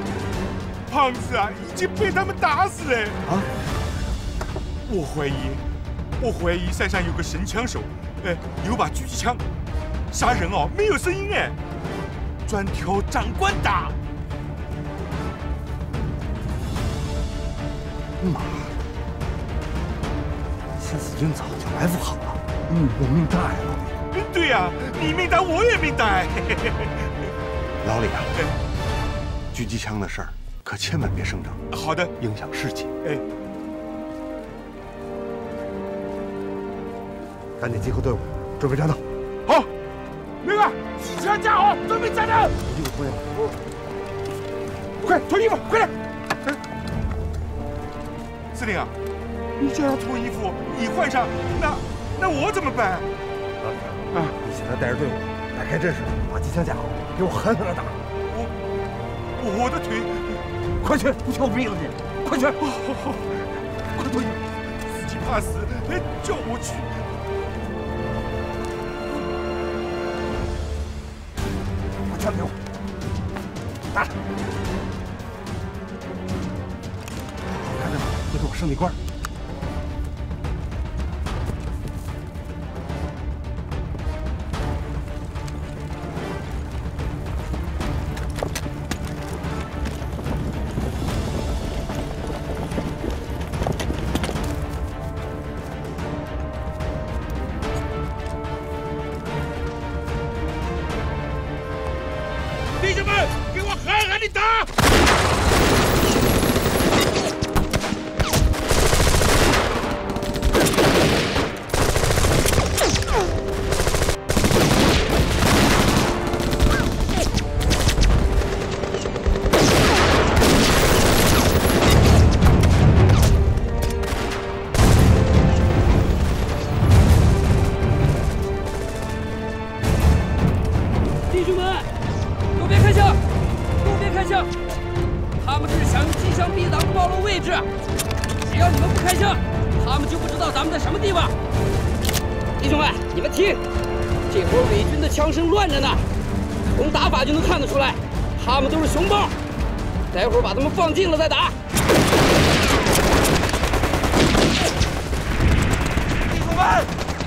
胖子啊，已经被他们打死了。啊！我怀疑，我怀疑山上有个神枪手，哎，有把狙击枪，杀人哦，没有声音哎，专挑长官打。妈的！新四军早就埋伏好了。嗯，我命大呀！ 对呀、啊，你命大，我也命大。老李啊，狙击枪的事儿可千万别声张。好的，影响士气。哎，赶紧集合队伍，准备战斗。好，明白。机枪架好，准备战斗。我衣服脱下来。快脱衣服，快点！哎，司令啊，你这样脱衣服，你换上，那那我怎么办？ 老李啊，你现在带着队伍打开阵势，把机枪架好，给我狠狠的打！我我我的腿，快去！不去我毙了你！快去！好好好，快脱衣服！自己怕死，哎，叫我去！把枪给我，打他！好看着吧，这是我胜利官。 弟兄们，都别开枪！枪，他们是想用机枪逼咱们暴露位置。只要你们不开枪，他们就不知道咱们在什么地方。弟兄们，你们听，这会儿伪军的枪声乱着呢，从打法就能看得出来，他们都是熊猫。待会儿把他们放近了再打。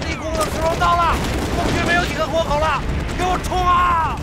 立功的时候到了，后续没有几个活口了，给我冲啊！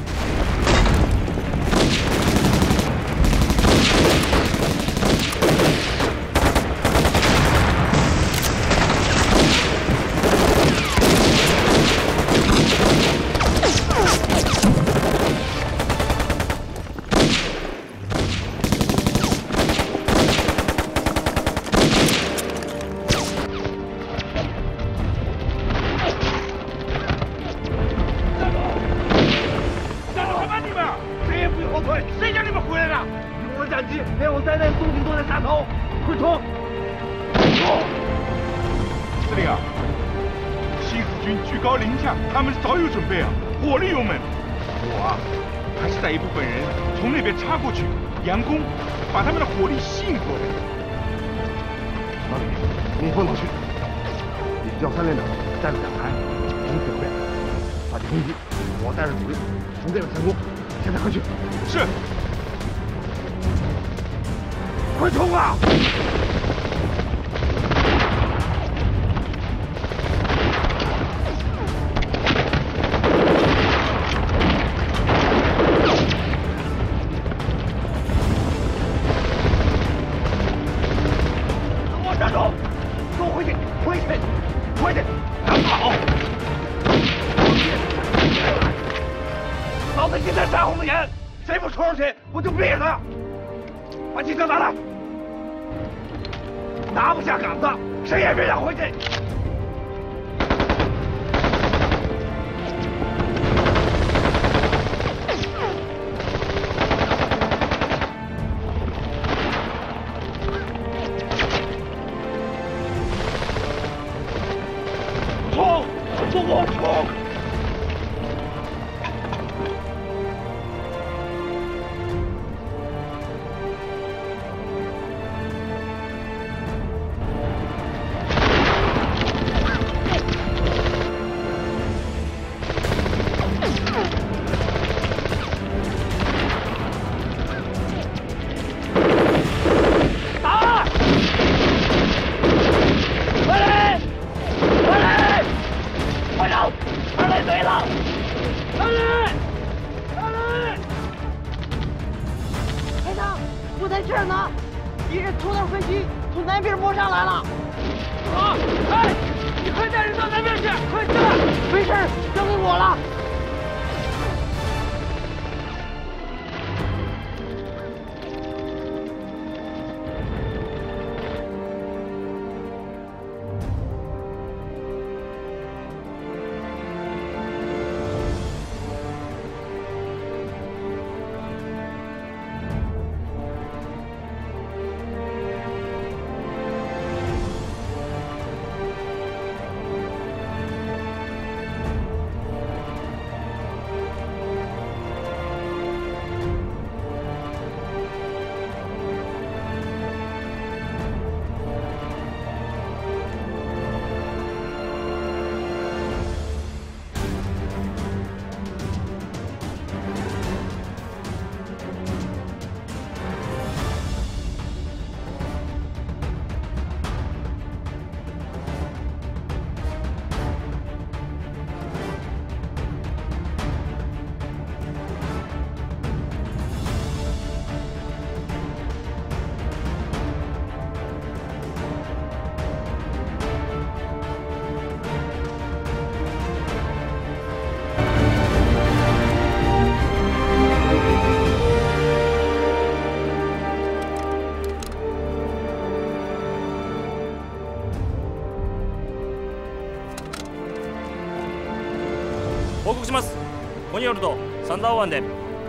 ここによるとサンダー湾で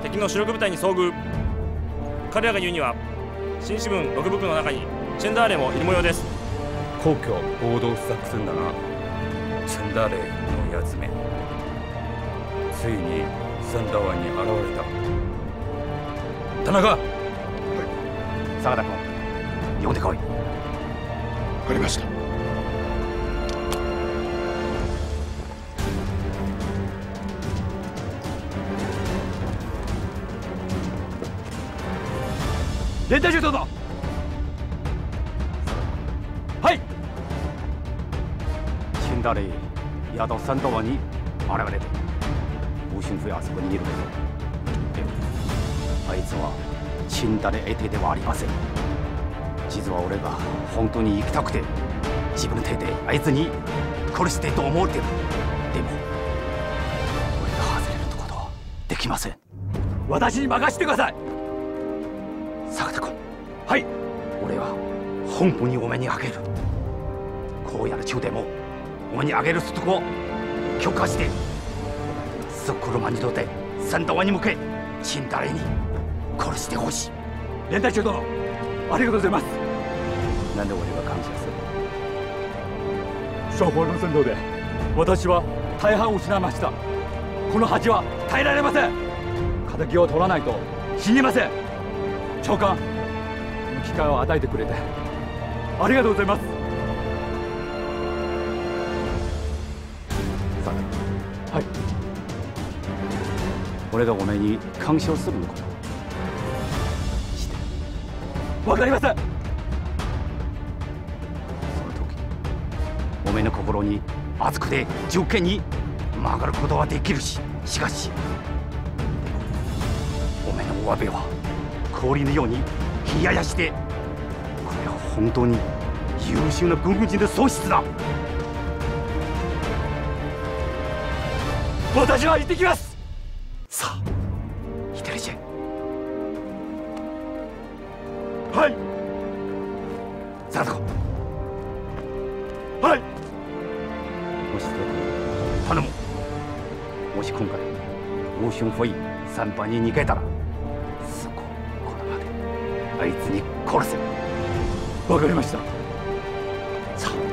敵の主力部隊に遭遇。彼らが言うには新四軍六部区の中にチェンダーレもいる模様です。皇居暴動作戦だな。チェンダーレのやつめ、ついにサンダー湾に現れた。田中。はい。坂田君、呼んでこい。わかりました。 連隊長どうぞ。はい。现在呢，要到山道湾に現れて、吴巡抚あそこにいるけど、あいつは死んだねえ手ではありません。実は俺が本当に行きたくて、自分の手であいつに殺してと思ってる。でも、俺が外れるってことはできません。私に任せてください。 坂田君、はい、俺は本部にお目にあげる。こうやる中でもお目にあげるすとこを許可して、そこ車に乗って三田湾に向け、チンダレに殺してほしい。連隊長殿、ありがとうございます。なんで俺が感謝する？勝敗の戦闘で私は大半を失いました。この恥は耐えられません。敵を取らないと死にません。 長官、機会を与えてくれてありがとうございます。さあ、はい。俺がお前に干渉するのかして。わかりません。その時、お前の心に熱くて条件に曲がることはできるし、しかし、お前のお詫びは。 氷のように冷ややして、これは本当に優秀な文軍人の喪失だ。私は行ってきます。さあ、いってらっしゃい。はい。さあ、どこ。はい。もし頼む。もし今回欧春ホイ三番に逃げたら。 あいつに殺せ。わかりました。さあ。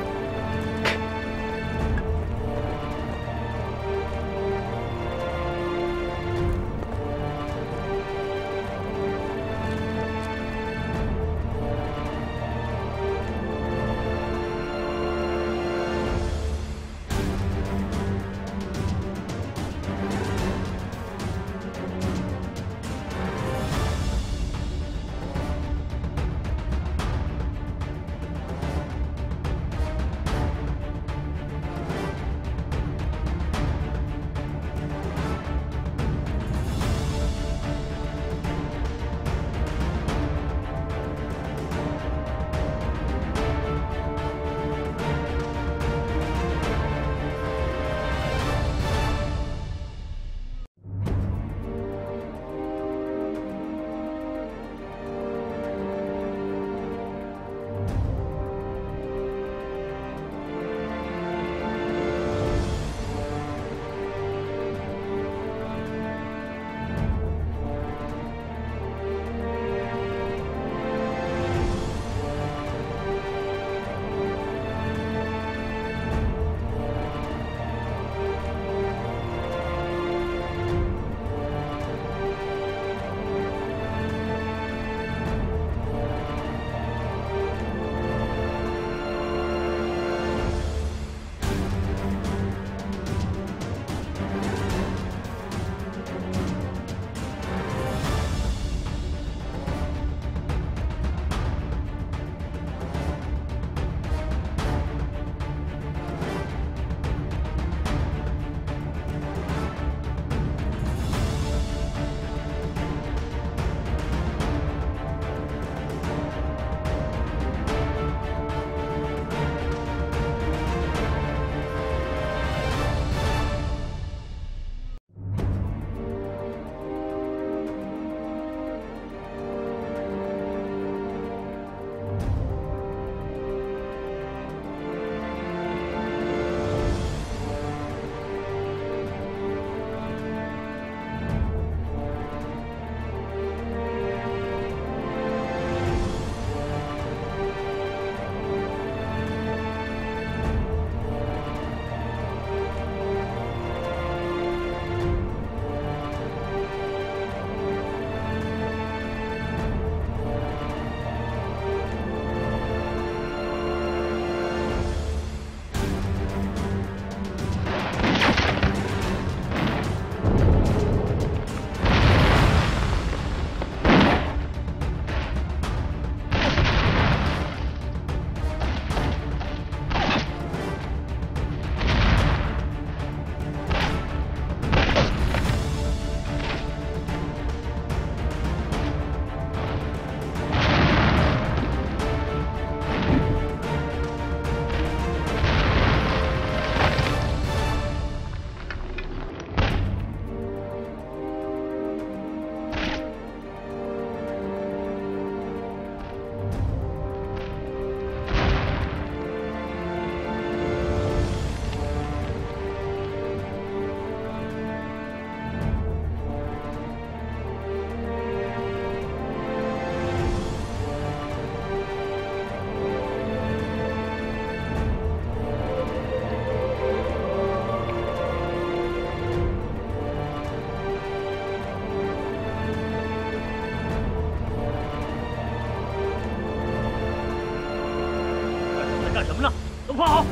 放好！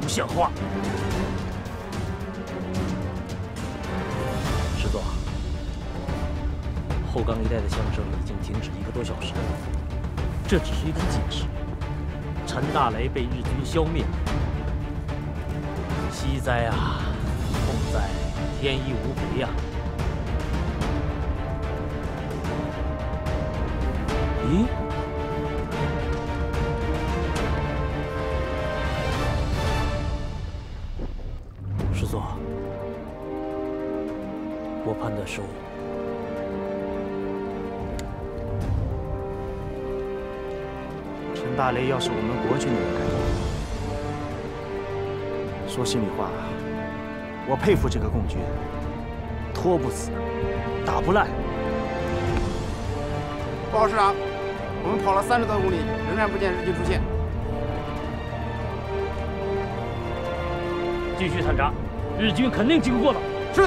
不像话！石总，后冈一带的枪声已经停止一个多小时了，这只是一种警示。陈大雷被日军消灭，惜哉啊！痛哉，天衣无肥呀！ 咦？师座，我判断失误。陈大雷要是我们国军的人干的，说心里话，我佩服这个共军，拖不死，打不烂。报告师长。 我们跑了三十多公里，仍然不见日军出现。继续探查，日军肯定经过了。是。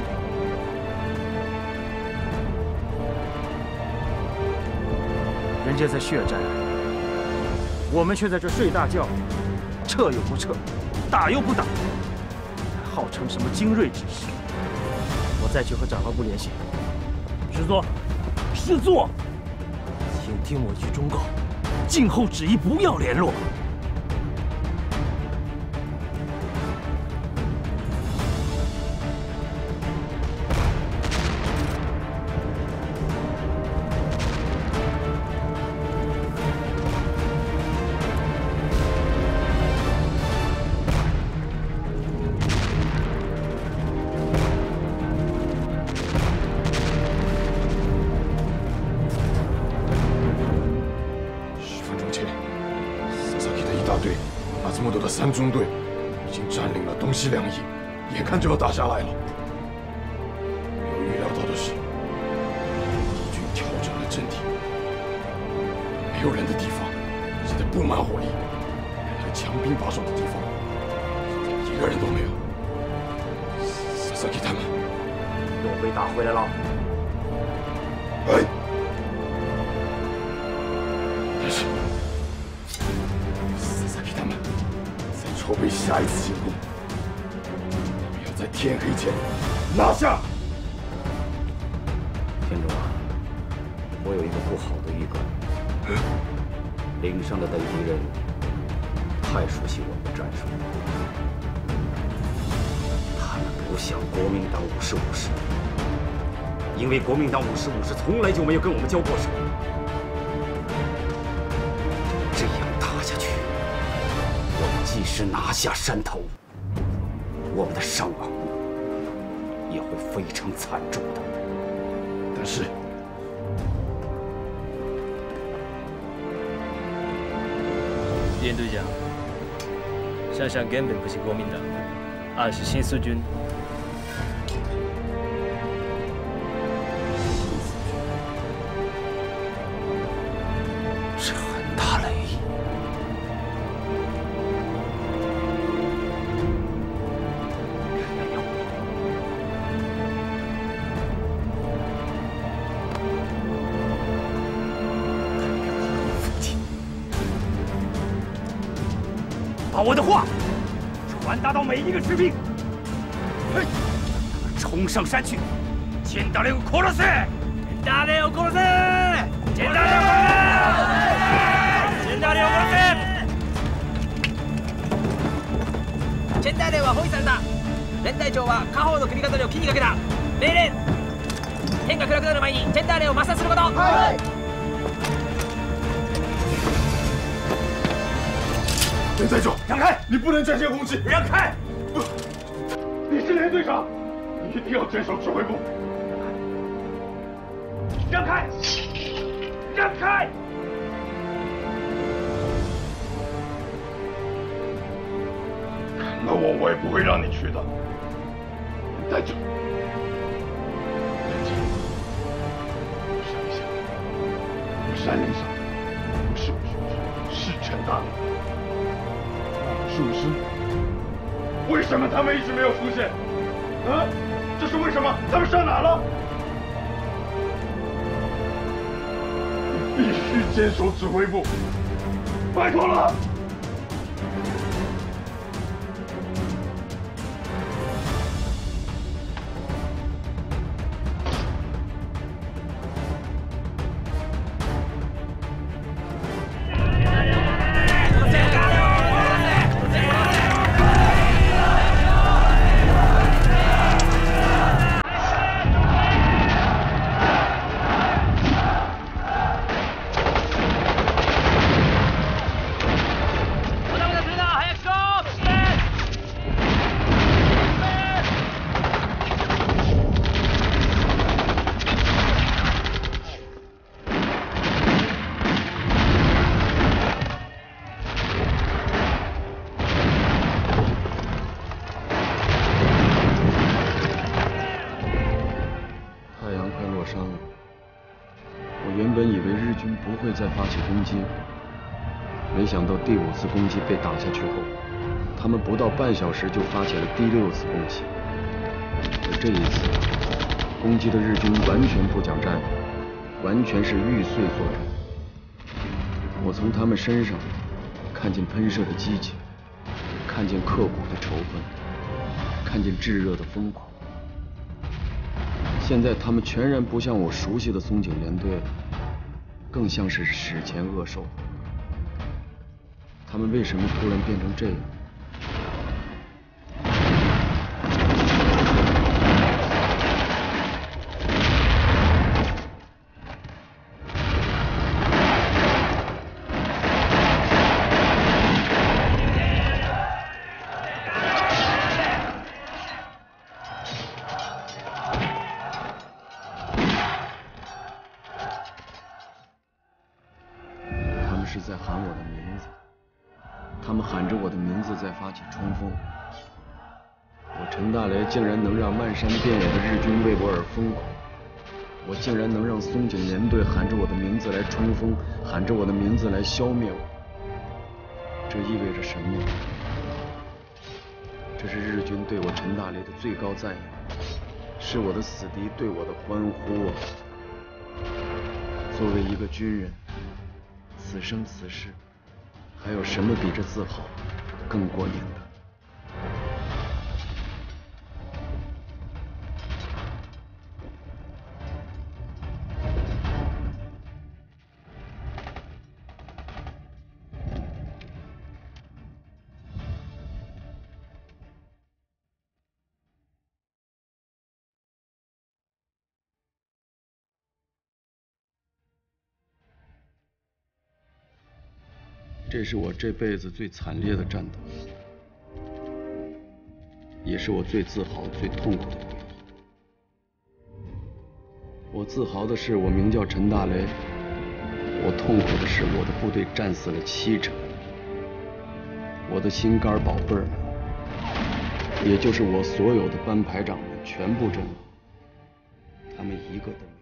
人家在血战，我们却在这睡大觉，撤又不撤，打又不打，还号称什么精锐之师。我再去和长官部联系。师座，师座。 请听我句忠告，今后旨意不要联络。三中队已经占领了东西两翼，眼看就要打下来了。没有预料到的是，敌军调整了阵地，没有人的地方现在布满火力，原来强兵把守的地方现在一个人都没有。萨萨基他们又被打回来了。哎，但是萨萨基他们。 筹备下一次行动，我们要在天黑前拿下。田中啊，我有一个不好的预感，嗯、领上来的敌人太熟悉我们的战术，他们不像国民党五十五师，因为国民党五十五师从来就没有跟我们交过手。 即使拿下山头，我们的伤亡也会非常惨重的。但是，连队长，山上根本不是国民党，而是新四军。陈大雷。 把我的话传达到每一个士兵，嘿，冲上山去！陈大雷を殺せ！陈大雷を殺せ！陈大雷を殺せ！陈大雷を殺せ！陳大雷は包囲された。連隊長は下方の首飾りを木にかけた。命令！天が暗くなる前に陳大雷を抹殺すること。はい。 连队长，让开！你不能展现攻击！让开！不，你是连队长，你一定要坚守指挥部。让开！让开！砍了我，我也不会让你去的。连队长，连长，我山岭上，我山岭上，不是我，是陈大雷。 属实，为什么他们一直没有出现？啊，这是为什么？他们上哪了？你必须坚守指挥部，拜托了！原本以为日军不会再发起攻击，没想到第五次攻击被打下去后，他们不到半小时就发起了第六次攻击。而这一次攻击的日军完全不讲战理，完全是玉碎作战。我从他们身上看见喷射的激情，看见刻骨的仇恨，看见炙热的疯狂。 现在他们全然不像我熟悉的松井联队了，更像是史前恶兽。他们为什么突然变成这样？是在喊我的名字，他们喊着我的名字在发起冲锋。我陈大雷竟然能让漫山遍野的日军为我而疯狂，我竟然能让松井联队喊着我的名字来冲锋，喊着我的名字来消灭我。这意味着什么？这是日军对我陈大雷的最高赞扬，是我的死敌对我的欢呼啊！作为一个军人。 此生此世，还有什么比这自豪更过瘾的？ 这是我这辈子最惨烈的战斗，也是我最自豪、最痛苦的回忆。我自豪的是，我名叫陈大雷；我痛苦的是，我的部队战死了七成，我的心肝宝贝儿们，也就是我所有的班排长们，全部阵亡，他们一个都没有。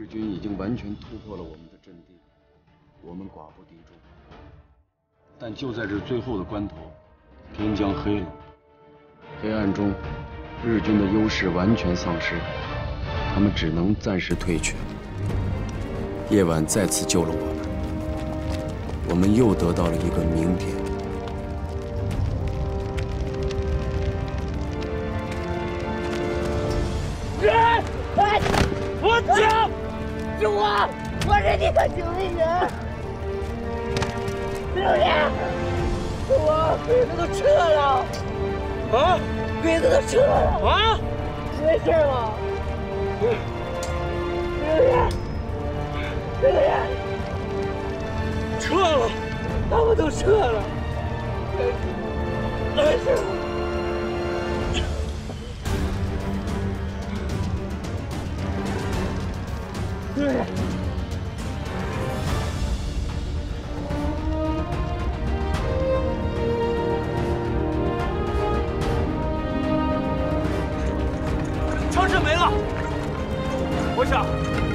日军已经完全突破了我们的阵地，我们寡不敌众。但就在这最后的关头，天将黑了，黑暗中，日军的优势完全丧失，他们只能暂时退却。夜晚再次救了我们，我们又得到了一个明天。 是我，我是你可救的人。刘爷，我鬼子都撤了。啊！鬼子都撤了。啊！没事吧？刘爷，刘爷，撤了，他们都撤了。没事吧？ 对，城镇没了，我想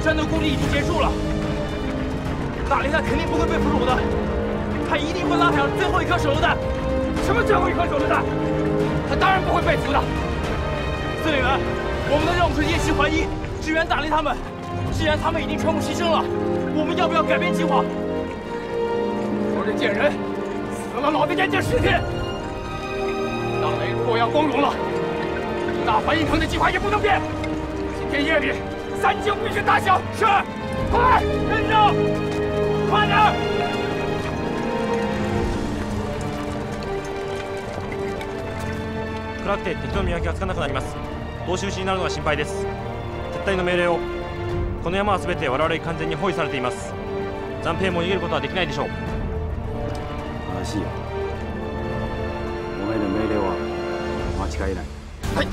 战斗攻击已经结束了。大林他肯定不会被俘虏的，他一定会拉响最后一颗手榴弹。什么最后一颗手榴弹？他当然不会被俘的。司令员，我们的任务是夜袭淮阴，支援大林他们。 既然他们已经全部牺牲了，我们要不要改变计划？我这贱人，死了老子眼见尸体。大雷如果要光荣了，打淮阴城的计划也不能变。今天夜里，三更必须打响。是，快，跟着，快点！暗くて敵の見分けがつかなくなります。同士討ちになるのが心配です。撤退の命令を。 この山はすべて我々に完全に包囲されています。残兵も逃げることはできないでしょう。ああ、しや。お前の命令は間違いない。はい。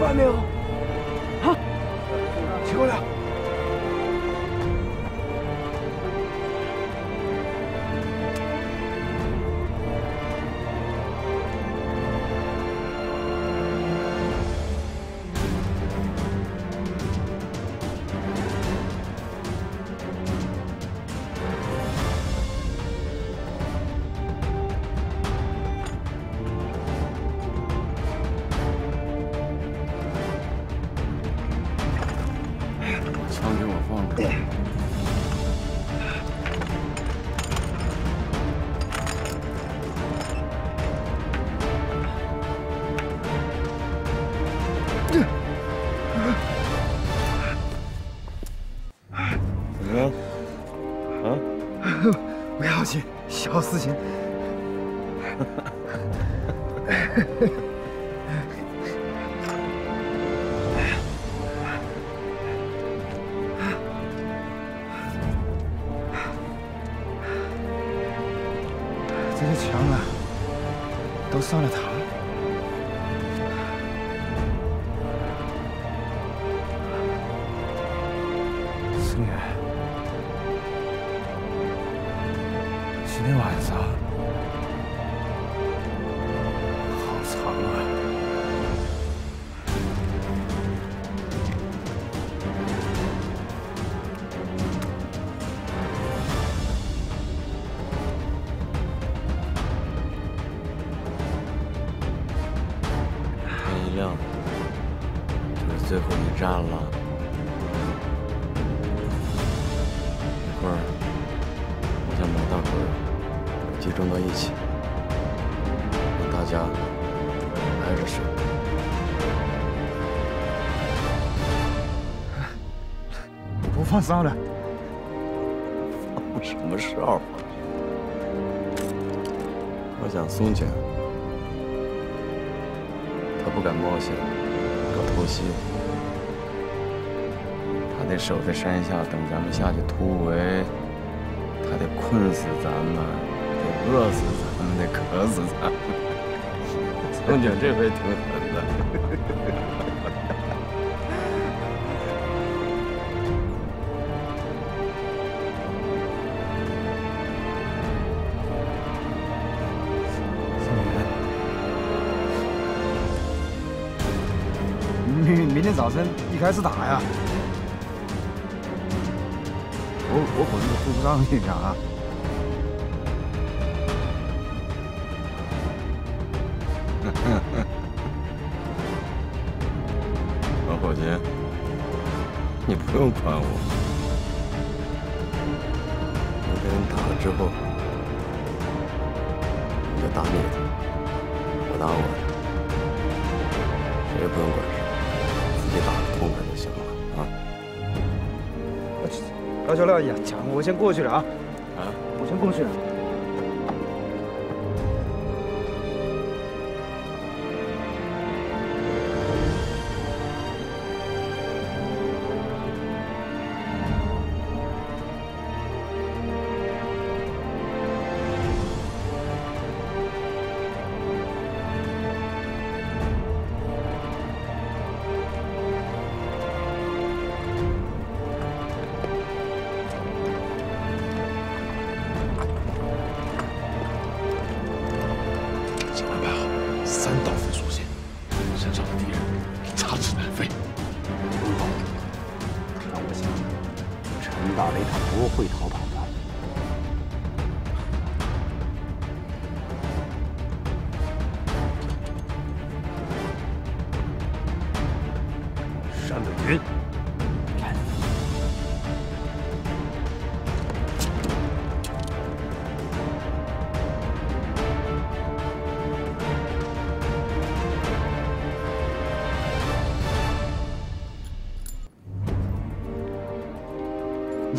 饭没有？啊，起过来。小事情，这些墙啊，都上了塔。 放哨了，放什么哨啊？我想松姐，她不敢冒险搞偷袭，她得守在山下等咱们下去突围，她得困死咱们，得饿死咱们，得渴死咱们。松姐这回挺狠的。 早晨一开始打呀，我我可是顾不上你俩啊。老伙计，你不用管我，我被人打了之后，你就打你的，我打我的，谁也不用管谁。 你打得痛快就行了啊！老小廖也讲，我先过去了啊！啊，我先过去了。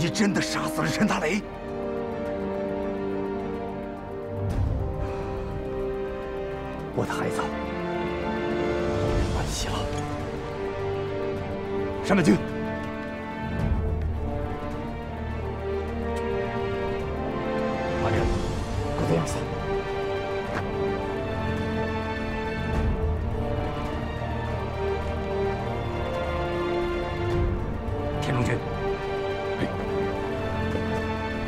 你真的杀死了陈大雷！我的孩子来袭了，山本君，把人给我押上。城区。嘿，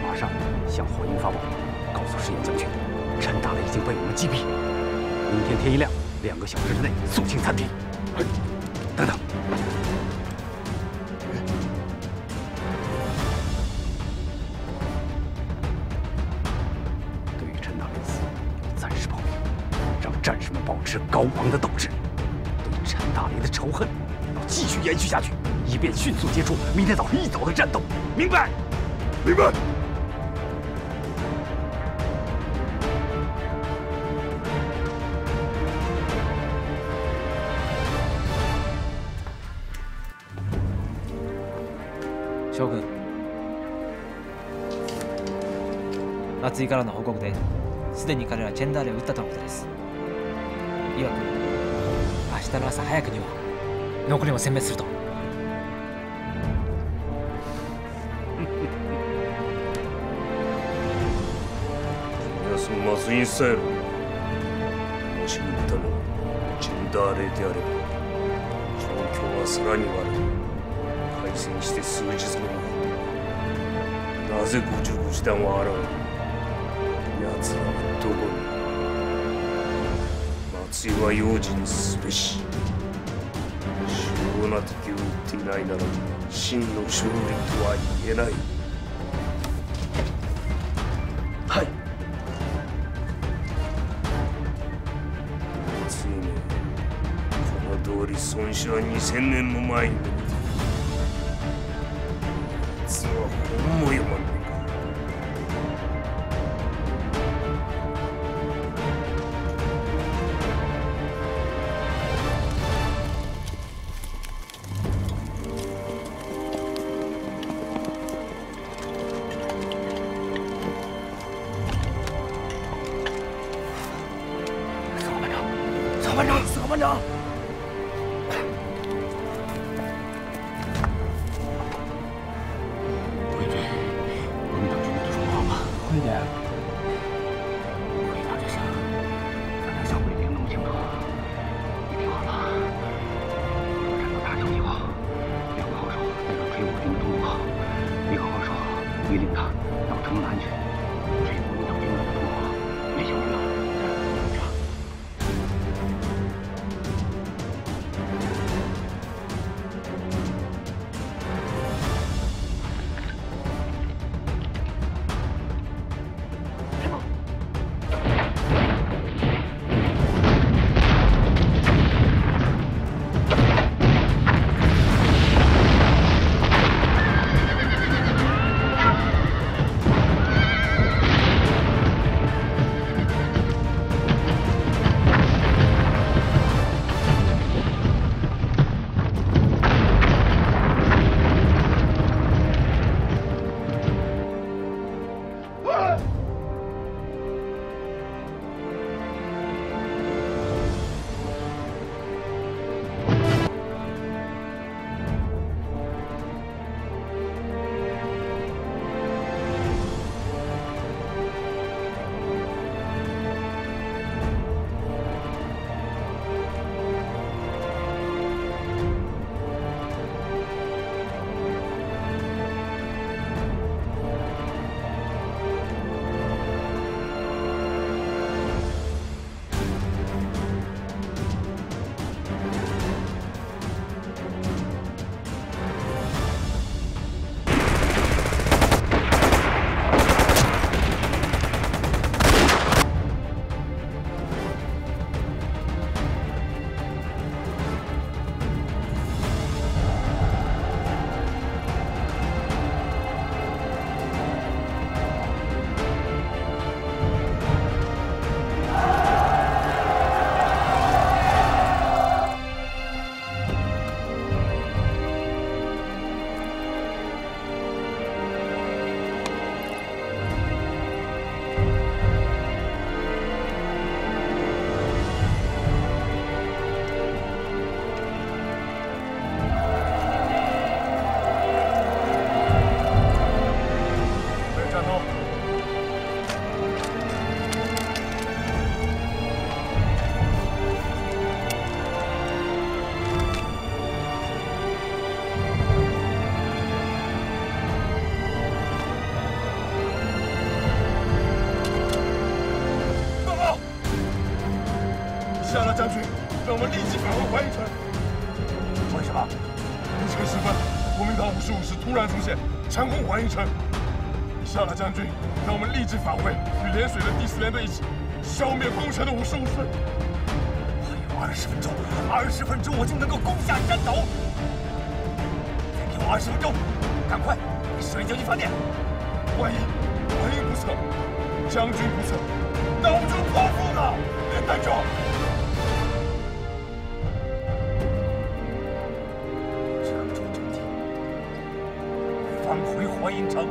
马上向黄英发报，告诉石原将军，陈大人已经被我们击毙。明天天一亮，两个小时之内肃清残敌。嘿，等等。 是高昂的斗志，对陈大雷的仇恨要继续延续下去，以便迅速结束明天早上一早的战斗。明白？明白。将軍、松井からの報告で、すでに彼はチェンダーレを撃ったとのことです。 いわく明日の朝早くには残りも殲滅すると。やすの松井さえもし撃ったのはチェンダーレであれば状況はさらに悪い。開戦して数日後になぜごじゅうご師団は現れる。奴らはどこに。 松井は用心すべし。主要な敵を撃っていないなら真の勝利とは言えない。はい。松井め、この通り孫子はにせんねんも前に。奴は本も読まない。大将军让我们立即返回淮阴城。为什么？凌晨时分，国民党五十五师突然出现，强攻淮阴城。下大将军让我们立即返回，与涟水的第四联队一起消灭攻城的五十五师。还有二十分钟，二十分钟我就能够攻下山头。再给我二十分钟，赶快给水晶去发电。万一万一不测，将军不测，那我们就剖腹了。站住！ 回淮阴城。